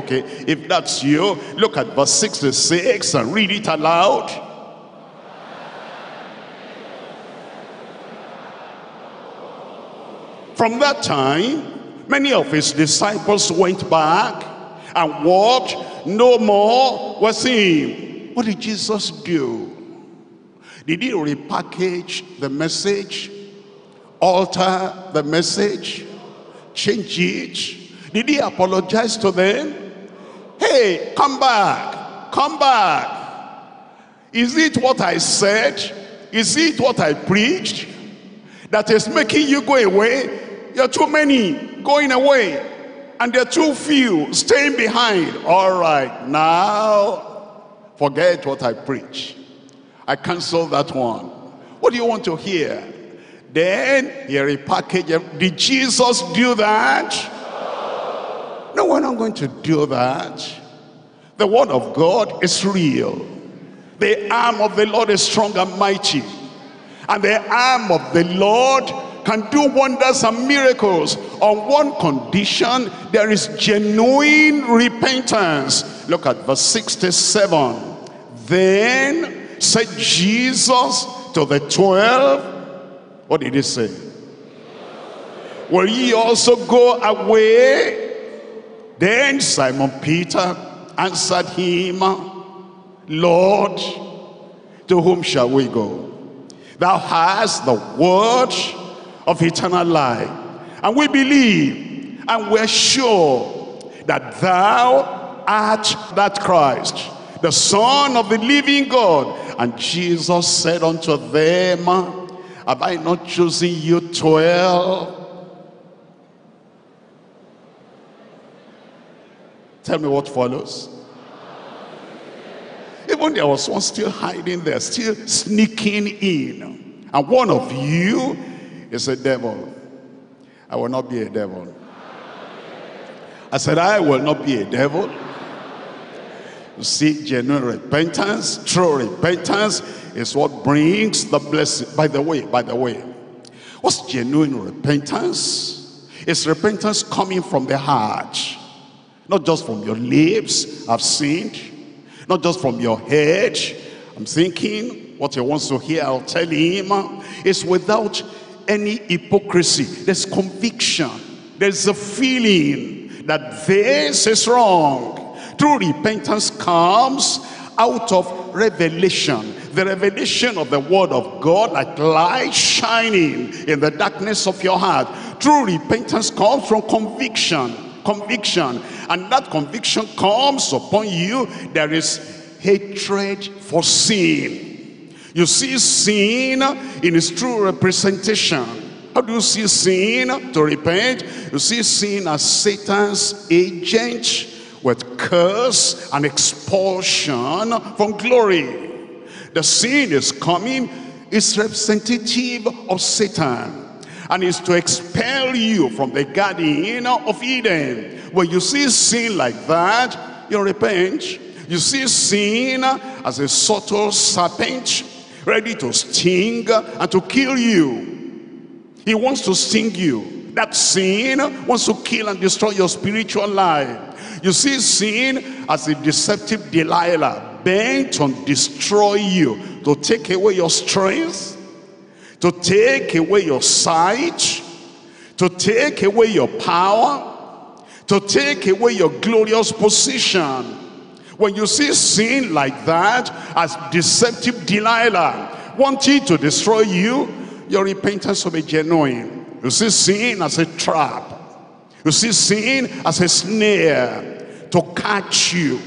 if that's you, look at verse 66 and read it aloud. From that time, many of his disciples went back and walked no more with him. What did Jesus do? Did he repackage the message? Alter the message? Change it? Did he apologize to them? Hey, come back. Come back. Is it what I said? Is it what I preached that is making you go away? You're too many going away, and they're too few staying behind. All right, now forget what I preach. I cancel that one. What do you want to hear? Then he repackaged. Did Jesus do that? No, we're not going to do that. The word of God is real. The arm of the Lord is strong and mighty. And the arm of the Lord can do wonders and miracles on one condition: there is genuine repentance. Look at verse 67. Then said Jesus to the 12, what did he say? Will ye also go away? Then Simon Peter answered him, Lord, to whom shall we go? Thou hast the word of eternal life, and we believe and we're sure that thou art that Christ, the Son of the living God. And Jesus said unto them, have I not chosen you 12? Tell me what follows. Even there was one still hiding there, still sneaking in, and one of you is a devil. I will not be a devil. I said, I will not be a devil. You see, genuine repentance, true repentance is what brings the blessing. By the way, what's genuine repentance? It's repentance coming from the heart. Not just from your lips, I've sinned. Not just from your head, I'm thinking. What he wants to hear, I'll tell him. It's without any hypocrisy. There's conviction. There's a feeling that this is wrong. True repentance comes out of revelation. the revelation of the word of God like light shining in the darkness of your heart. True repentance comes from conviction, and that conviction comes upon you. There is hatred for sin. You see sin in its true representation. How do you see sin? To repent, you see sin as Satan's agent with curse and expulsion from glory. The sin is coming, it's representative of Satan, and is to expel you from the garden of Eden. When you see sin like that, you repent. You see sin as a subtle serpent ready to sting and to kill you. He wants to sting you. That sin wants to kill and destroy your spiritual life. You see sin as a deceptive Delilah, bent on destroy you, to take away your strength, to take away your sight, to take away your power, to take away your glorious position. When you see sin like that as deceptive Delilah wanting to destroy you, your repentance will be genuine. You see sin as a trap. You see sin as a snare to catch you,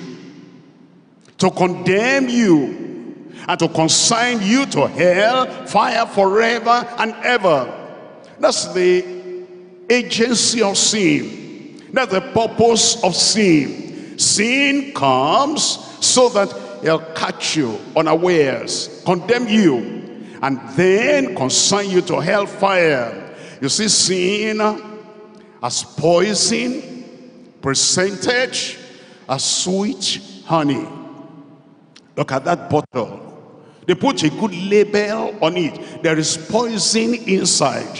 to condemn you, and to consign you to hell, fire forever and ever. That's the agency of sin. That's the purpose of sin. Sin comes so that it'll catch you unawares, condemn you, and then consign you to hellfire. You see sin as poison presented as sweet honey. Look at that bottle. They put a good label on it. There is poison inside,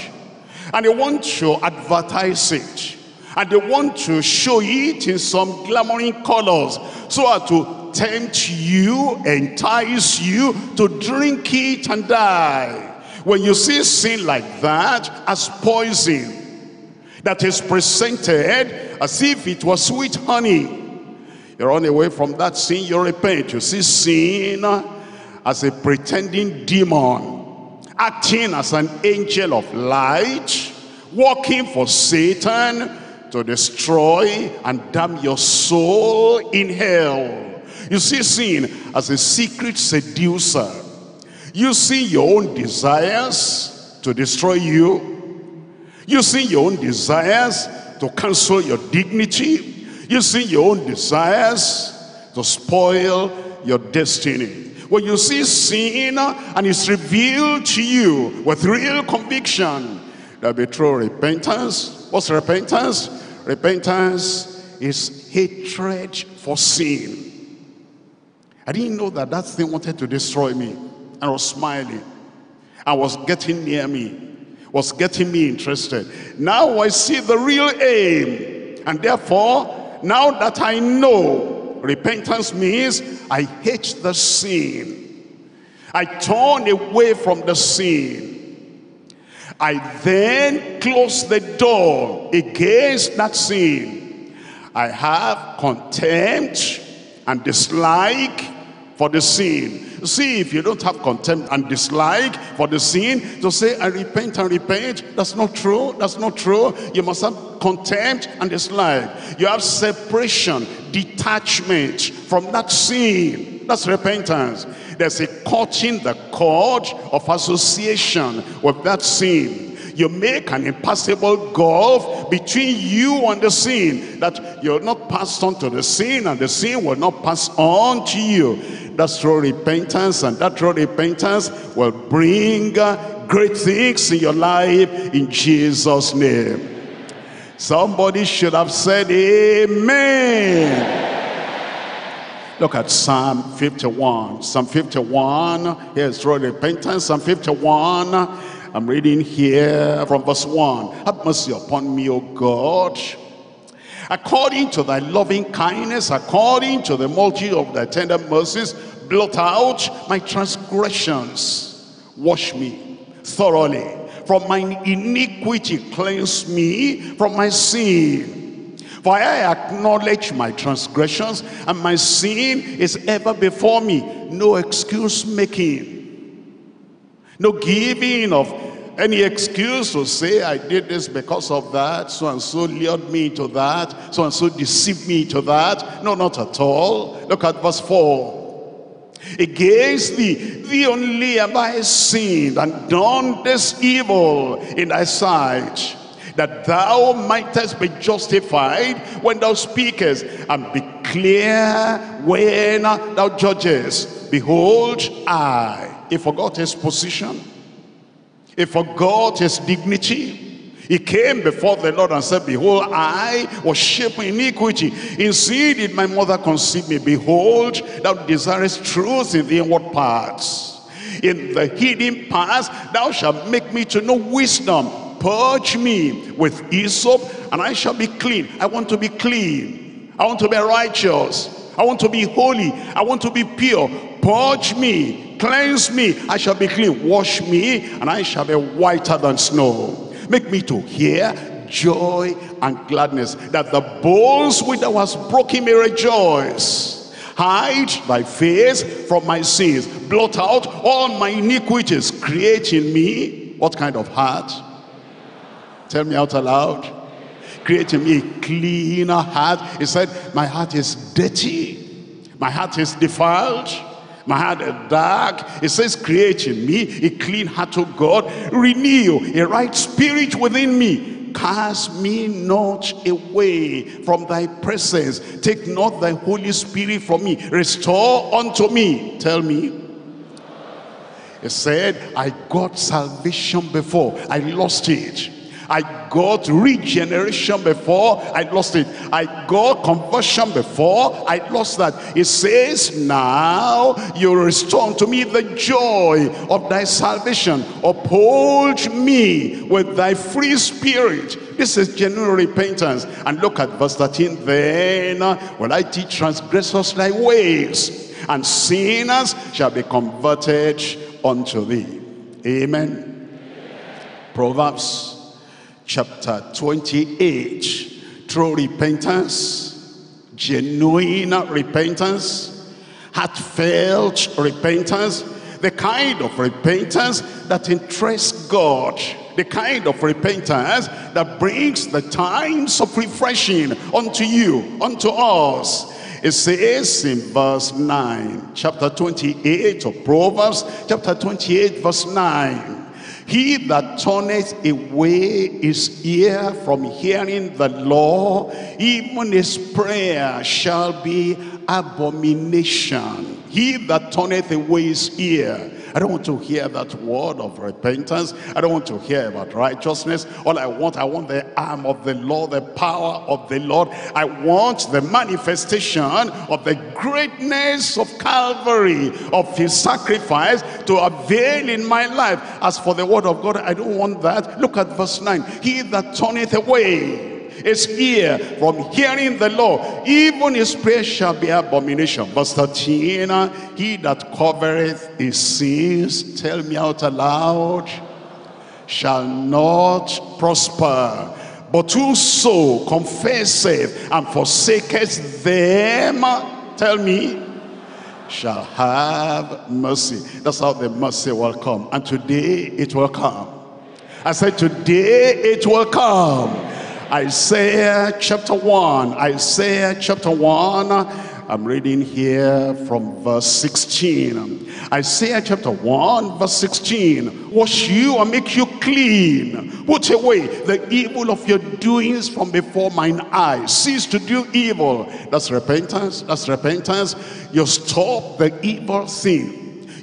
and they want to advertise it, and they want to show it in some glamoring colors so as to tempt you, entice you to drink it and die. When you see sin like that as poison that is presented as if it was sweet honey, you run away from that sin, you repent. You see sin as a pretending demon, acting as an angel of light, working for Satan to destroy and damn your soul in hell. You see sin as a secret seducer, using your own desires to destroy you, using your own desires to cancel your dignity, using your own desires to spoil your destiny. When you see sin and it's revealed to you with real conviction, there'll be true repentance. What's repentance? Repentance is hatred for sin. I didn't know that that thing wanted to destroy me, and was smiling, and was getting near me, was getting me interested. Now I see the real aim, and therefore, now that I know, repentance means I hate the sin. I turn away from the sin. I then close the door against that sin. I have contempt and dislike for the sin. See, if you don't have contempt and dislike for the sin, to say, I repent and repent, that's not true, that's not true. You must have contempt and dislike. You have separation, detachment from that sin. That's repentance. There's a cutting the cord of association with that sin. You make an impassable gulf between you and the sin, that you'll not pass on to the sin, and the sin will not pass on to you. That's true repentance, and that true repentance will bring great things in your life in Jesus' name. Somebody should have said amen. Look at Psalm 51. Psalm 51, here's true repentance. Psalm 51, I'm reading here from verse 1. Have mercy upon me, O God, according to thy loving kindness, according to the multitude of thy tender mercies. Blot out my transgressions. Wash me thoroughly from mine iniquity, cleanse me from my sin. For I acknowledge my transgressions, and my sin is ever before me. No excuse making. No giving of any excuse to say, I did this because of that. So and so lured me into that. So and so deceived me into that. No, not at all. Look at verse 4. Against thee only have I sinned and done this evil in thy sight, that thou mightest be justified when thou speakest, and be clear when thou judgest. Behold, he forgot his position, he forgot his dignity. He came before the Lord and said, behold, I was shaped in iniquity. In sin did my mother conceive me. Behold, thou desirest truth in the inward parts. In the hidden parts thou shalt make me to know wisdom. Purge me with hyssop, and I shall be clean. I want to be clean. I want to be righteous. I want to be holy. I want to be pure. Purge me. Cleanse me. I shall be clean. Wash me, and I shall be whiter than snow. Make me to hear joy and gladness, that the bones which thou hast broken may rejoice. Hide thy face from my sins. Blot out all my iniquities. Create in me what kind of heart? Tell me out aloud. Create in me a cleaner heart. He said, my heart is dirty. My heart is defiled. My heart is dark. It says, create in me a clean heart, O God. Renew a right spirit within me. Cast me not away from thy presence. Take not thy Holy Spirit from me. Restore unto me. Tell me. It said, I got salvation before. I lost it. I got regeneration before, I lost it. I got conversion before, I lost that. It says, now you restore unto me the joy of thy salvation. Uphold me with thy free spirit. This is genuine repentance. And look at verse 13. Then will I teach transgressors thy ways, and sinners shall be converted unto thee. Amen. Proverbs chapter 28, true repentance, genuine repentance, heartfelt repentance, the kind of repentance that interests God, the kind of repentance that brings the times of refreshing unto you, unto us. It says in verse 9, chapter 28 of Proverbs, chapter 28, verse 9. He that turneth away his ear from hearing the law, even his prayer shall be abomination. He that turneth away his ear. I don't want to hear that word of repentance. I don't want to hear about righteousness. All I want the arm of the Lord, the power of the Lord. I want the manifestation of the greatness of Calvary, of his sacrifice to avail in my life. As for the word of God, I don't want that. Look at verse 9. He that turneth away his ear from hearing the law, even his prayer shall be abomination. Verse 13, he that covereth his sins, tell me out aloud, shall not prosper. But whoso confesseth and forsaketh them, tell me, shall have mercy. That's how the mercy will come. And today it will come. I said today it will come. Isaiah chapter 1, Isaiah chapter 1, I'm reading here from verse 16. Isaiah chapter 1, verse 16. Wash you and make you clean. Put away the evil of your doings from before mine eyes. Cease to do evil. That's repentance. That's repentance. You stop the evil thing.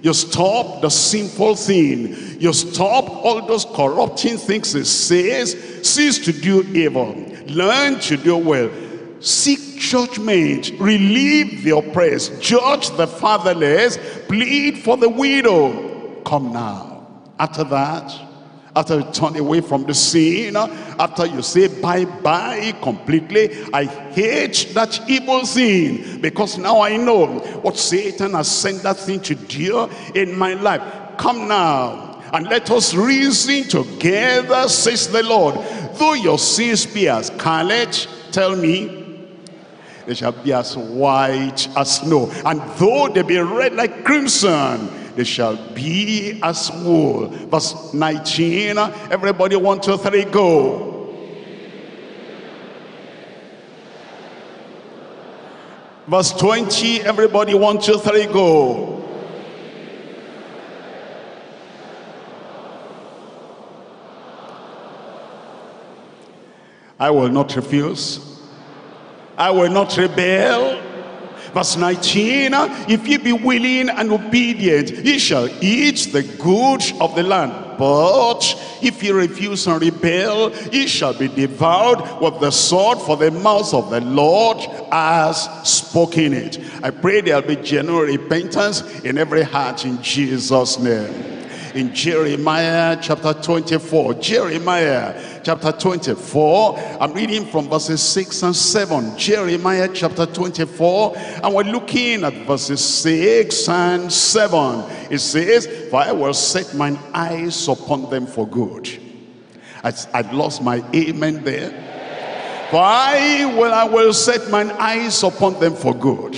You stop the sinful thing. You stop all those corrupting things. It says, cease to do evil. Learn to do well. Seek judgment. Relieve the oppressed. Judge the fatherless. Plead for the widow. Come now. After that, after you turn away from the sin, after you say bye-bye completely, I hate that evil thing, because now I know what Satan has sent that thing to do in my life. Come now, and let us reason together, says the Lord. Though your sins be as scarlet, tell me, they shall be as white as snow, and though they be red like crimson, they shall be as wool. Verse 19, everybody, 1, 2, 3, go. Verse 20, everybody, 1, 2, 3, go. I will not refuse. I will not rebel. Verse 19, if ye be willing and obedient, ye shall eat the good of the land. But if ye refuse and rebel, ye shall be devoured with the sword, for the mouth of the Lord has spoken it. I pray there will be genuine repentance in every heart in Jesus' name. In Jeremiah chapter 24, Jeremiah chapter 24, I'm reading from verses 6 and 7. Jeremiah chapter 24, and we're looking at verses 6 and 7. It says, for I will set mine eyes upon them for good. I've lost my amen there. For I will set mine eyes upon them for good.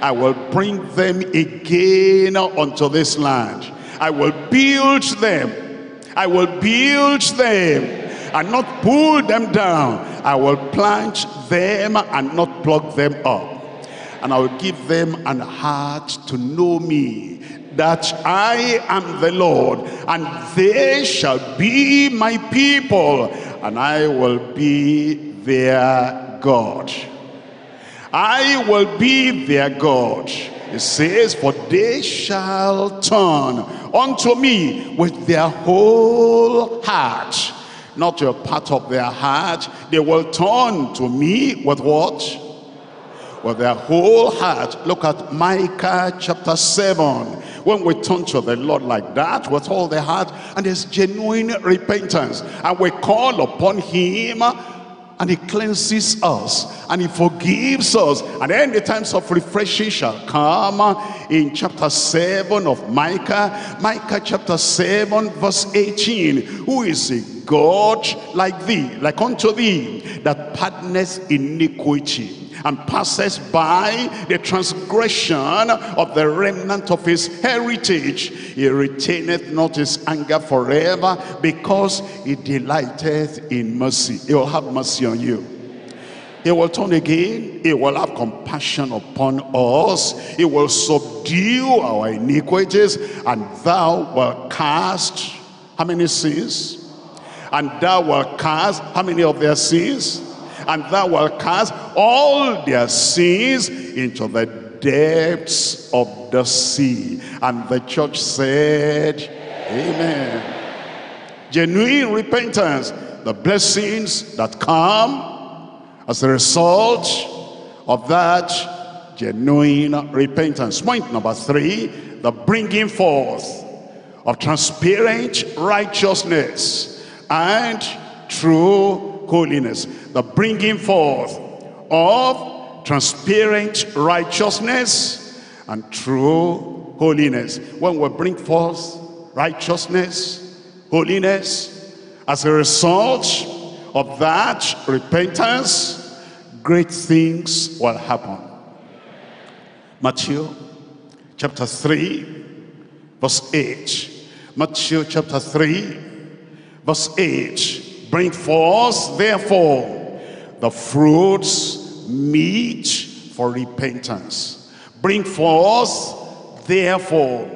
I will bring them again unto this land. I will build them. I will build them and not pull them down. I will plant them and not pluck them up. And I will give them an heart to know me, that I am the Lord, and they shall be my people, and I will be their God. I will be their God. It says, for they shall turn unto me with their whole heart. Not a part of their heart. They will turn to me with what? With their whole heart. Look at Micah chapter 7. When we turn to the Lord like that, with all the heart, and there's genuine repentance, and we call upon him, and he cleanses us, and he forgives us. And then the times of refreshing shall come. In chapter 7 of Micah, Micah chapter 7 verse 18, who is a God like thee, like unto thee, that pardoneth iniquity, and passes by the transgression of the remnant of his heritage. He retaineth not his anger forever, because he delighteth in mercy. He will have mercy on you. He will turn again. He will have compassion upon us. He will subdue our iniquities. And thou wilt cast how many sins? And thou wilt cast how many of their sins? And thou wilt cast all their sins into the depths of the sea. And the church said, Amen. Genuine repentance, the blessings that come as a result of that genuine repentance. Point number 3, the bringing forth of transparent righteousness and true holiness. The bringing forth of transparent righteousness and true holiness. When we bring forth righteousness, holiness, as a result of that repentance, great things will happen. Matthew chapter 3 verse 8. Matthew chapter 3 verse 8. Bring forth, therefore, the fruits meet for repentance. Bring forth, therefore,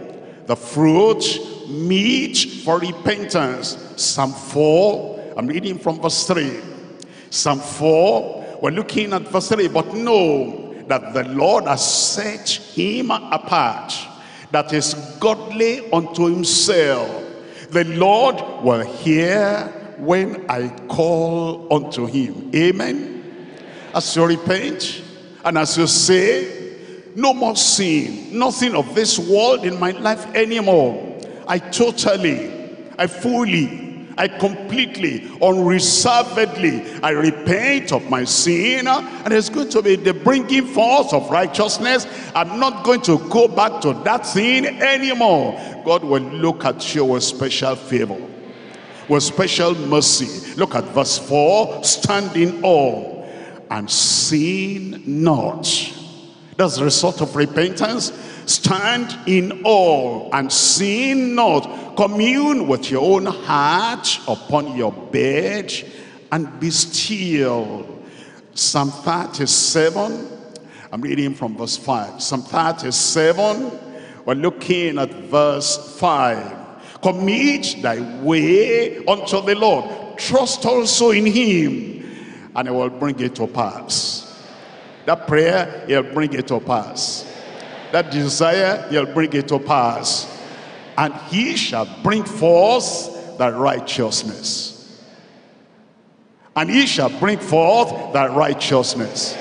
the fruit meet for repentance. Psalm 4, I'm reading from verse 3. Psalm 4, we're looking at verse 3. But know that the Lord has set him apart, that is godly unto himself. The Lord will hear when I call unto him. Amen. As you repent and as you say, no more sin, nothing of this world in my life anymore. I totally, I fully, I completely, unreservedly, I repent of my sin, and it's going to be the bringing forth of righteousness. I'm not going to go back to that sin anymore. God will look at you with special favor, with special mercy. Look at verse 4. Stand in awe and sin not. That's the result of repentance. Stand in awe and sin not. Commune with your own heart upon your bed and be still. Psalm 37, I'm reading from verse 5. Psalm 37, we're looking at verse 5. Commit thy way unto the Lord. Trust also in him, and he will bring it to pass. That prayer, he'll bring it to pass. That desire, he'll bring it to pass. And he shall bring forth thy righteousness. And he shall bring forth thy righteousness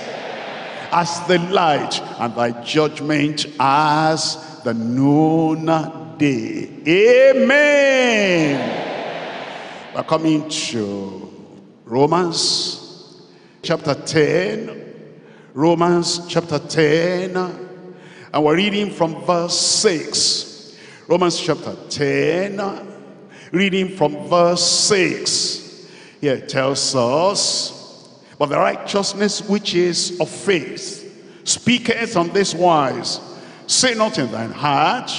as the light, and thy judgment as the noon day. Amen. We're coming to Romans chapter 10. Romans chapter 10, and we're reading from verse 6. Romans chapter 10, reading from verse 6. Here it tells us, but the righteousness which is of faith speaketh on this wise, say not in thine heart,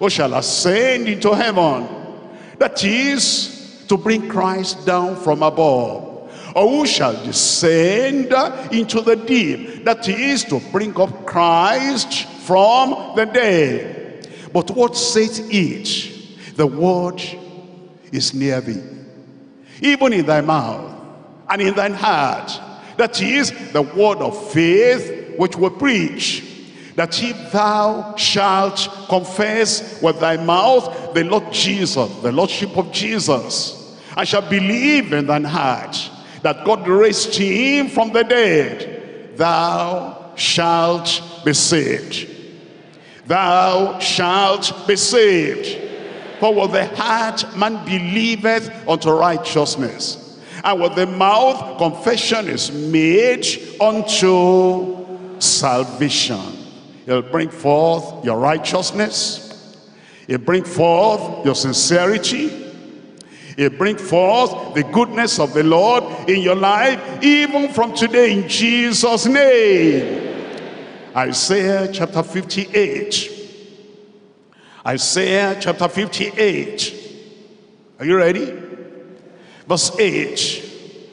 O shall ascend into heaven, that is, to bring Christ down from above. Or who shall descend into the deep, that is, to bring up Christ from the dead. But what saith it? The word is near thee, even in thy mouth and in thine heart, that is, the word of faith which we preach, that if thou shalt confess with thy mouth the Lord Jesus, the Lordship of Jesus, and shalt believe in thine heart that God raised him from the dead, thou shalt be saved. Thou shalt be saved. For with the heart man believeth unto righteousness, and with the mouth confession is made unto salvation. He'll bring forth your righteousness. He'll bring forth your sincerity. It brings forth the goodness of the Lord in your life, even from today, in Jesus' name. Isaiah chapter 58. Isaiah chapter 58. Are you ready? Verse 8.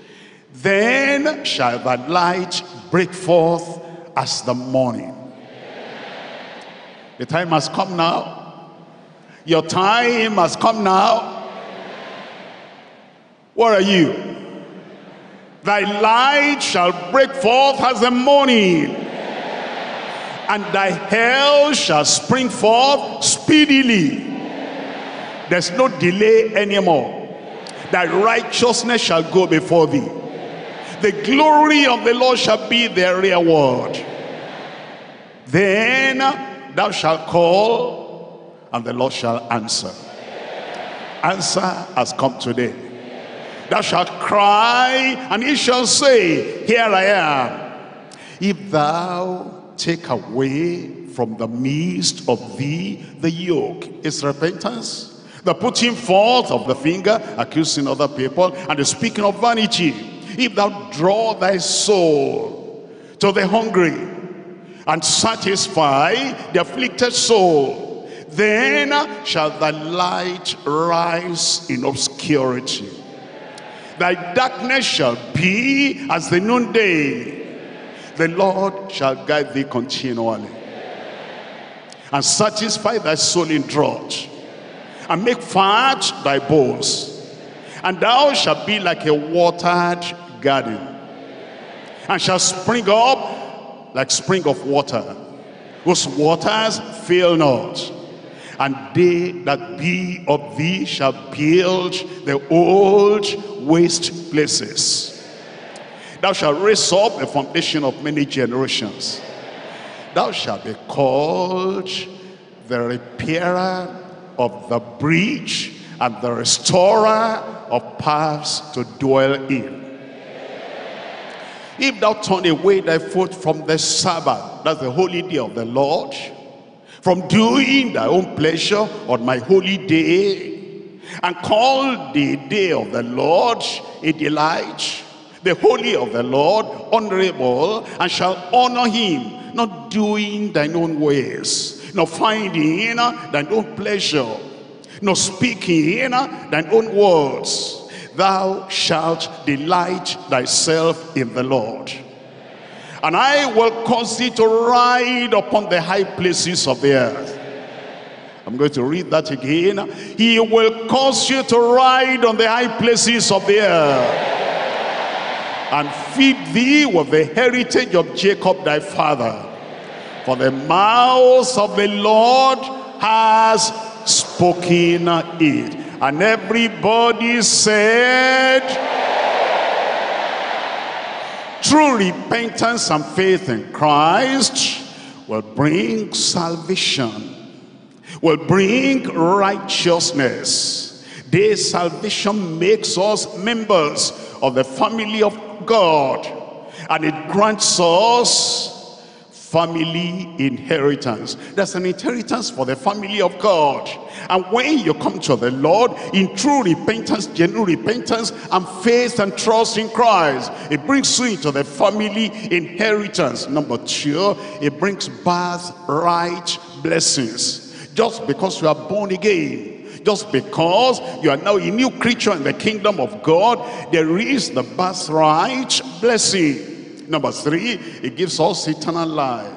Then shall that light break forth as the morning. The time has come now. Your time has come now. Where are you? Thy light shall break forth as the morning, and thy help shall spring forth speedily. There's no delay anymore. Thy righteousness shall go before thee. The glory of the Lord shall be their reward. Then thou shalt call, and the Lord shall answer. Answer has come today. Thou shalt cry, and he shall say, here I am. If thou take away from the midst of thee the yoke, is repentance, the putting forth of the finger, accusing other people, and the speaking of vanity. If thou draw thy soul to the hungry, and satisfy the afflicted soul, then shall thy light rise in obscurity. Thy darkness shall be as the noonday. The Lord shall guide thee continually, and satisfy thy soul in drought, and make fat thy bones. And thou shalt be like a watered garden, and shall spring up like spring of water, whose waters fail not. And they that be of thee shall build the old waste places. Thou shalt raise up the foundation of many generations. Thou shalt be called the repairer of the breach, and the restorer of paths to dwell in. If thou turn away thy foot from the Sabbath, that's the holy day of the Lord, from doing thy own pleasure on my holy day, and call the day of the Lord a delight, the holy of the Lord, honorable, and shall honor him, not doing thine own ways, nor finding thine own pleasure, nor speaking thine own words. Thou shalt delight thyself in the Lord. And I will cause thee to ride upon the high places of the earth. I'm going to read that again. He will cause you to ride on the high places of the earth, and feed thee with the heritage of Jacob thy father. For the mouth of the Lord has spoken it. And everybody said, true repentance and faith in Christ will bring salvation, will bring righteousness. This salvation makes us members of the family of God, and it grants us family inheritance. There's an inheritance for the family of God. And when you come to the Lord in true repentance, genuine repentance, and faith and trust in Christ, it brings you into the family inheritance. Number 2, it brings birthright blessings. Just because you are born again, just because you are now a new creature in the kingdom of God, there is the birthright blessing. Number 3, it gives us eternal life.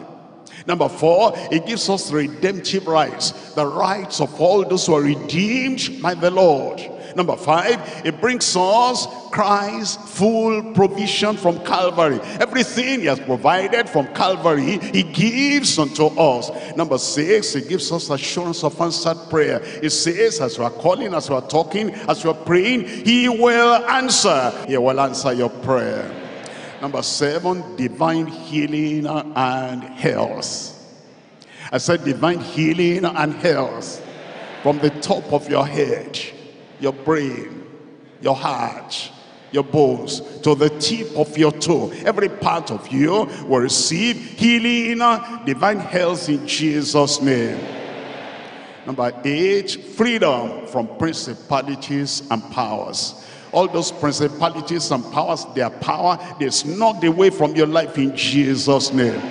Number 4, it gives us redemptive rights, the rights of all those who are redeemed by the Lord. Number 5, it brings us Christ's full provision from Calvary. Everything he has provided from Calvary, he gives unto us. Number 6, it gives us assurance of answered prayer. It says, as we are calling, as we are talking, as we are praying, he will answer. He will answer your prayer. Number 7, divine healing and health. I said divine healing and health. From the top of your head, your brain, your heart, your bones, to the tip of your toe, every part of you will receive healing, divine health in Jesus' name. Number 8, freedom from principalities and powers. All those principalities and powers, their power, they snuck away from your life in Jesus' name.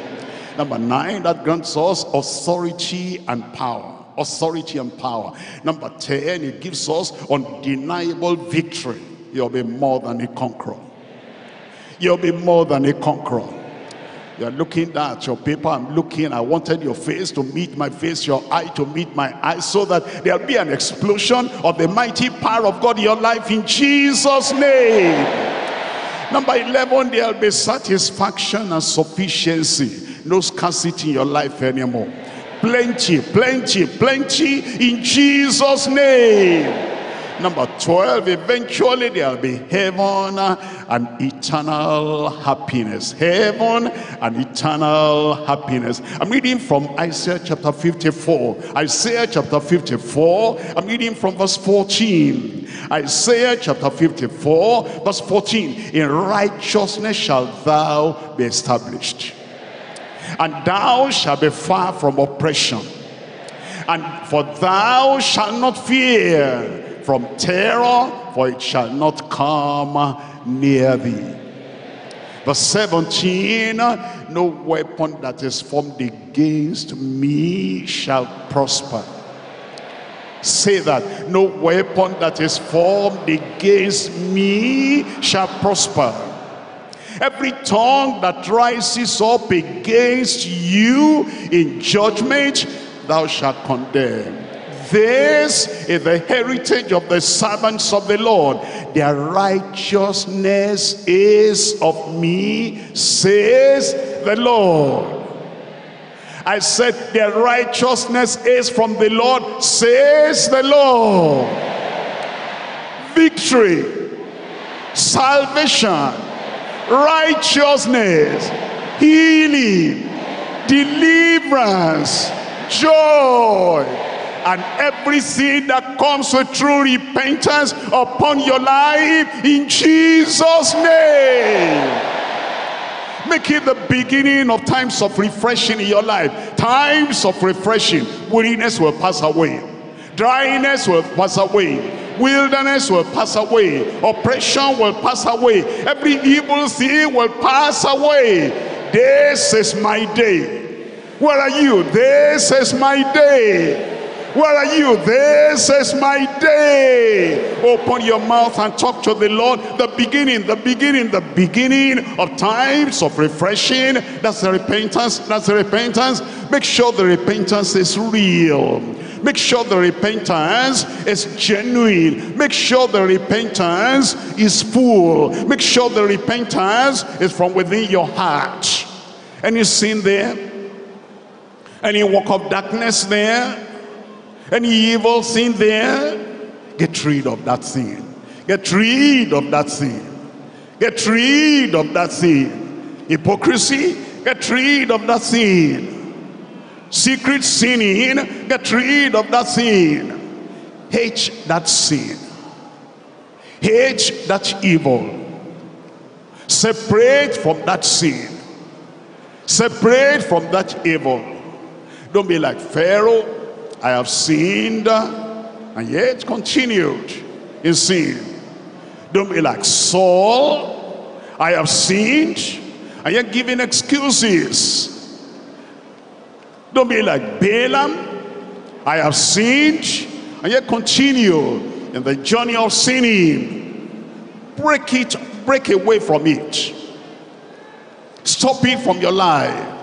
Number 9, that grants us authority and power. Authority and power. Number 10, it gives us undeniable victory. You'll be more than a conqueror. You'll be more than a conqueror. You're looking at your paper, I'm looking, I wanted your face to meet my face, your eye to meet my eye, so that there'll be an explosion of the mighty power of God in your life in Jesus' name. Number 11, there'll be satisfaction and sufficiency. No scarcity in your life anymore. Plenty, plenty, plenty in Jesus' name. Number 12, eventually there'll be heaven and eternal happiness. Heaven and eternal happiness. I'm reading from Isaiah chapter 54. Isaiah chapter 54, I'm reading from verse 14. Isaiah chapter 54, verse 14. In righteousness shalt thou be established, and thou shalt be far from oppression. And for thou shalt not fear from terror, for it shall not come near thee. Verse 17, no weapon that is formed against me shall prosper. Say that, no weapon that is formed against me shall prosper. Every tongue that rises up against you in judgment, thou shalt condemn. This is the heritage of the servants of the Lord. Their righteousness is of me, says the Lord. I said their righteousness is from the Lord, says the Lord. Victory, salvation, righteousness, healing, deliverance, joy, and everything that comes with true repentance upon your life in Jesus' name. Make it the beginning of times of refreshing in your life. Times of refreshing. Weariness will pass away. Dryness will pass away. Wilderness will pass away. Oppression will pass away. Every evil thing will pass away. This is my day. Where are you? This is my day. Where are you? This is my day. Open your mouth and talk to the Lord. The beginning of times of refreshing. That's the repentance. That's the repentance. Make sure the repentance is real. Make sure the repentance is genuine. Make sure the repentance is full. Make sure the repentance is from within your heart. Any sin there? Any walk of darkness there? Any evil sin there? Get rid of that sin. Get rid of that sin. Get rid of that sin. Hypocrisy, get rid of that sin. Secret sinning, get rid of that sin. Hate that sin. Hate that evil. Separate from that sin. Separate from that evil. Don't be like Pharaoh. I have sinned, and yet continued in sin. Don't be like Saul. I have sinned, and yet giving excuses. Don't be like Balaam. I have sinned, and yet continue in the journey of sinning. Break it, break away from it. Stop it from your life.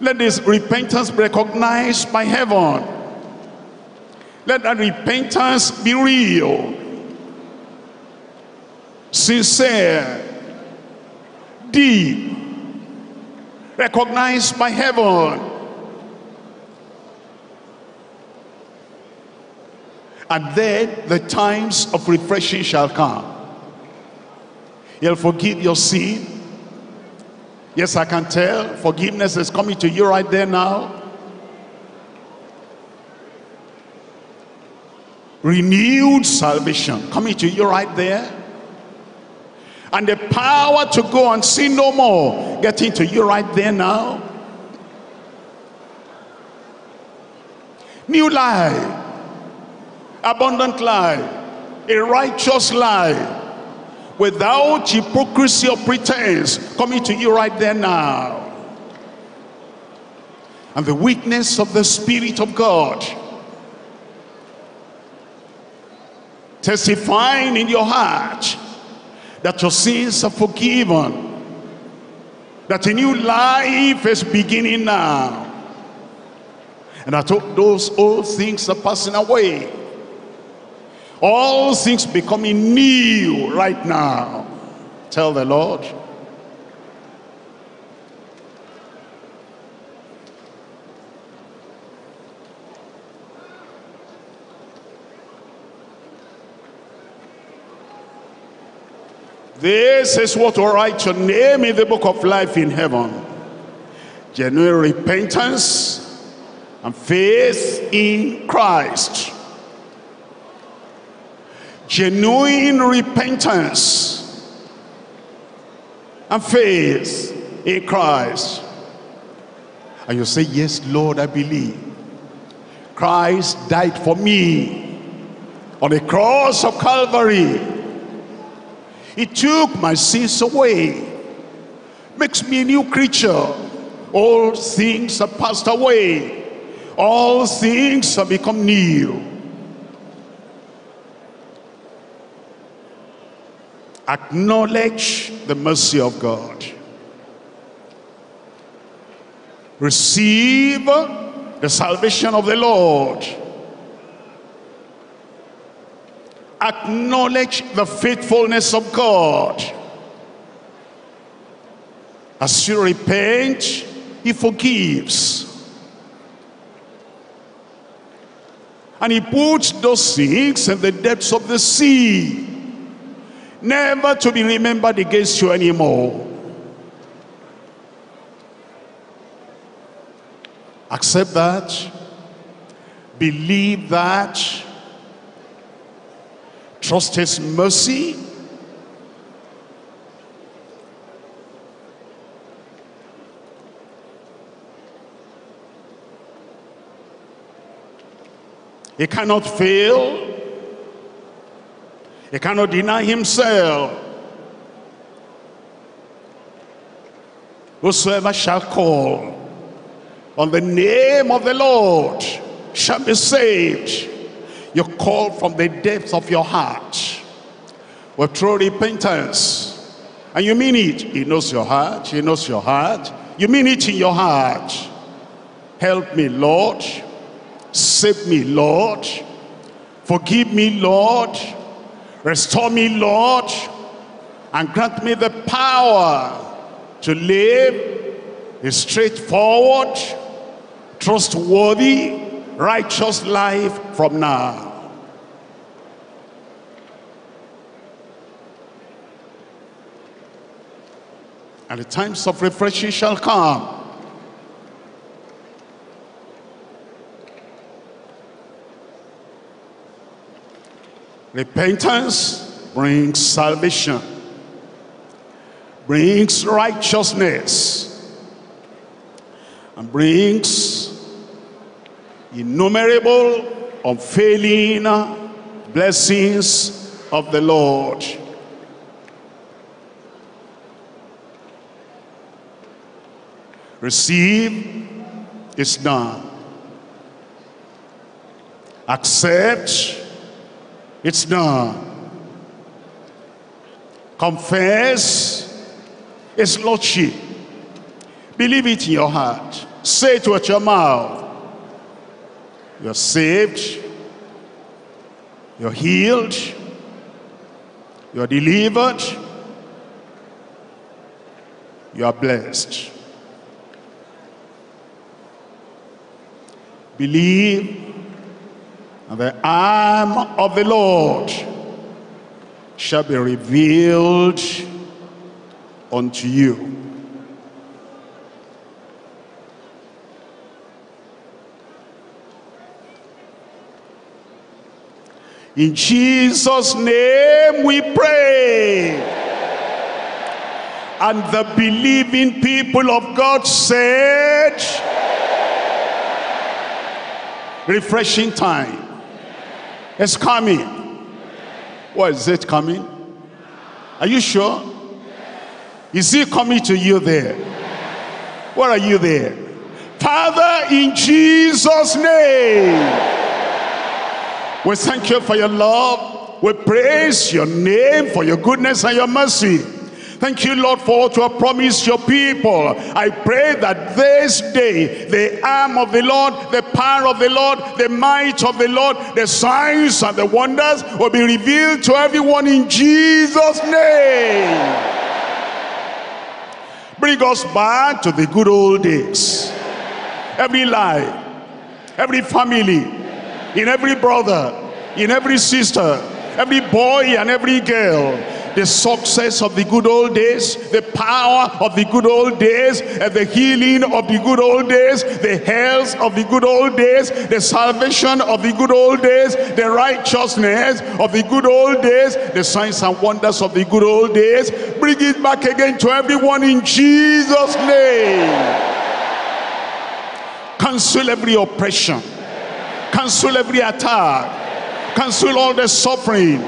Let this repentance be recognized by heaven. Let that repentance be real, sincere, deep, recognized by heaven. And then the times of refreshing shall come. He'll forgive your sin. Yes, I can tell forgiveness is coming to you right there now. Renewed salvation coming to you right there. And the power to go and sin no more getting to you right there now. New life. Abundant life. A righteous life. Without hypocrisy or pretense coming to you right there now. And the witness of the Spirit of God testifying in your heart that your sins are forgiven, that a new life is beginning now, and that those old things are passing away. All things becoming new right now. Tell the Lord. This is what will write your name in the book of life in heaven. Genuine repentance and faith in Christ. Genuine repentance and faith in Christ. And you say, yes, Lord, I believe. Christ died for me on the cross of Calvary. He took my sins away. Makes me a new creature. All things have passed away. All things have become new. Acknowledge the mercy of God. Receive the salvation of the Lord. Acknowledge the faithfulness of God. As you repent, He forgives. And He puts those things in the depths of the sea. Never to be remembered against you anymore. Accept that. Believe that. Trust His mercy. He cannot fail. He cannot deny himself. Whosoever shall call on the name of the Lord shall be saved. You call from the depths of your heart with true repentance. And you mean it. He knows your heart. He knows your heart. You mean it in your heart. Help me, Lord. Save me, Lord. Forgive me, Lord. Restore me, Lord. And grant me the power to live a straightforward, trustworthy, righteous life from now. And the times of refreshing shall come. Repentance brings salvation, brings righteousness, and brings innumerable, unfailing blessings of the Lord. Receive is done. Accept, it's done. Confess its lordship. Believe it in your heart. Say it with your mouth. You're saved. You're healed. You're delivered. You are blessed. Believe, and the arm of the Lord shall be revealed unto you. In Jesus' name we pray. And the believing people of God said, refreshing time. It's coming. Yes. What is it coming? Are you sure? Yes. Is it coming to you there? Yes. Where are you there? Father, in Jesus' name. Yes. We thank you for your love. We praise your name for your goodness and your mercy. Thank you, Lord, for what you have promised your people. I pray that this day, the arm of the Lord, the power of the Lord, the might of the Lord, the signs and the wonders will be revealed to everyone in Jesus' name. Bring us back to the good old days. Every life, every family, in every brother, in every sister, every boy and every girl, the success of the good old days, the power of the good old days, and the healing of the good old days, the health of the good old days, the salvation of the good old days, the righteousness of the good old days, the signs and wonders of the good old days. Bring it back again to everyone in Jesus' name. Cancel every oppression. Cancel every attack. Cancel all the suffering.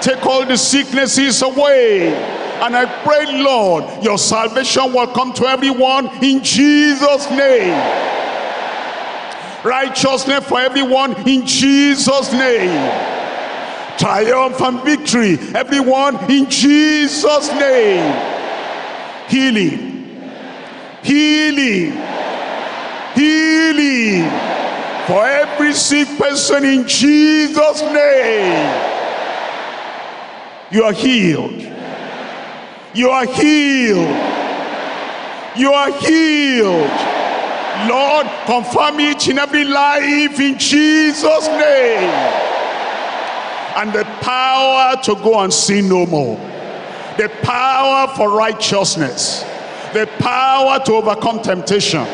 Take all the sicknesses away. And I pray, Lord, your salvation will come to everyone in Jesus' name. Righteousness for everyone in Jesus' name. Triumph and victory, everyone in Jesus' name. Healing, healing, healing for every sick person in Jesus' name. You are healed. You are healed. You are healed. Lord, confirm it in every life in Jesus' name. And the power to go and sin no more. The power for righteousness. The power to overcome temptation.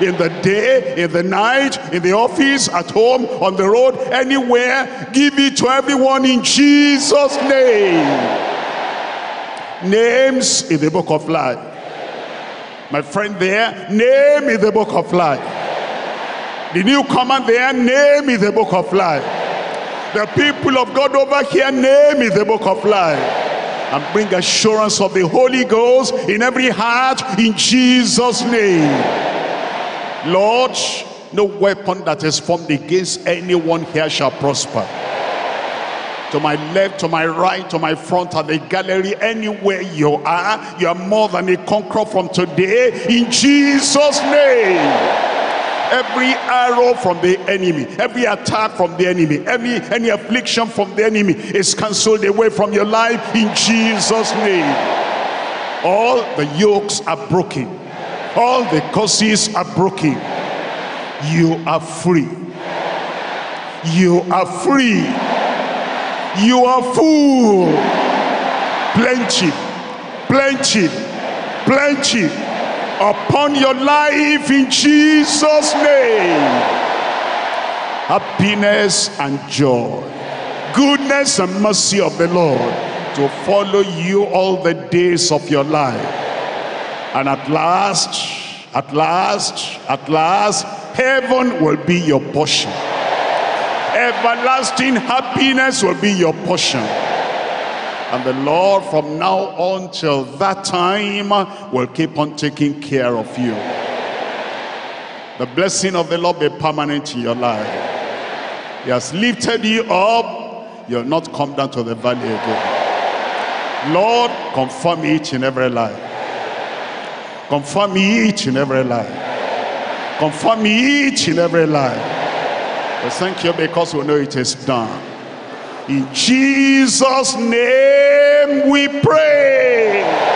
In the day, in the night, in the office, at home, on the road, anywhere, give it to everyone in Jesus' name. Names in the book of life. My friend there, name in the book of life. The newcomer there, name in the book of life. The people of God over here, name is the book of life. And bring assurance of the Holy Ghost in every heart, in Jesus' name. Lord, no weapon that is formed against anyone here shall prosper. To my left, to my right, to my front, at the gallery, anywhere you are more than a conqueror from today, in Jesus' name. Every arrow from the enemy, every attack from the enemy, any affliction from the enemy is cancelled away from your life, in Jesus' name. All the yokes are broken, all the curses are broken. You are free, you are free, you are full. Plenty, plenty, plenty upon your life, in Jesus' name. Happiness and joy, goodness and mercy of the Lord to follow you all the days of your life. And at last, at last, at last, heaven will be your portion. Everlasting happiness will be your portion. And the Lord from now on till that time will keep on taking care of you. The blessing of the Lord be permanent in your life. He has lifted you up. You'll not come down to the valley again. Lord, confirm it in every life. Confirm it in every life. Confirm it in every life. We thank you because we know it is done. In Jesus' name we pray.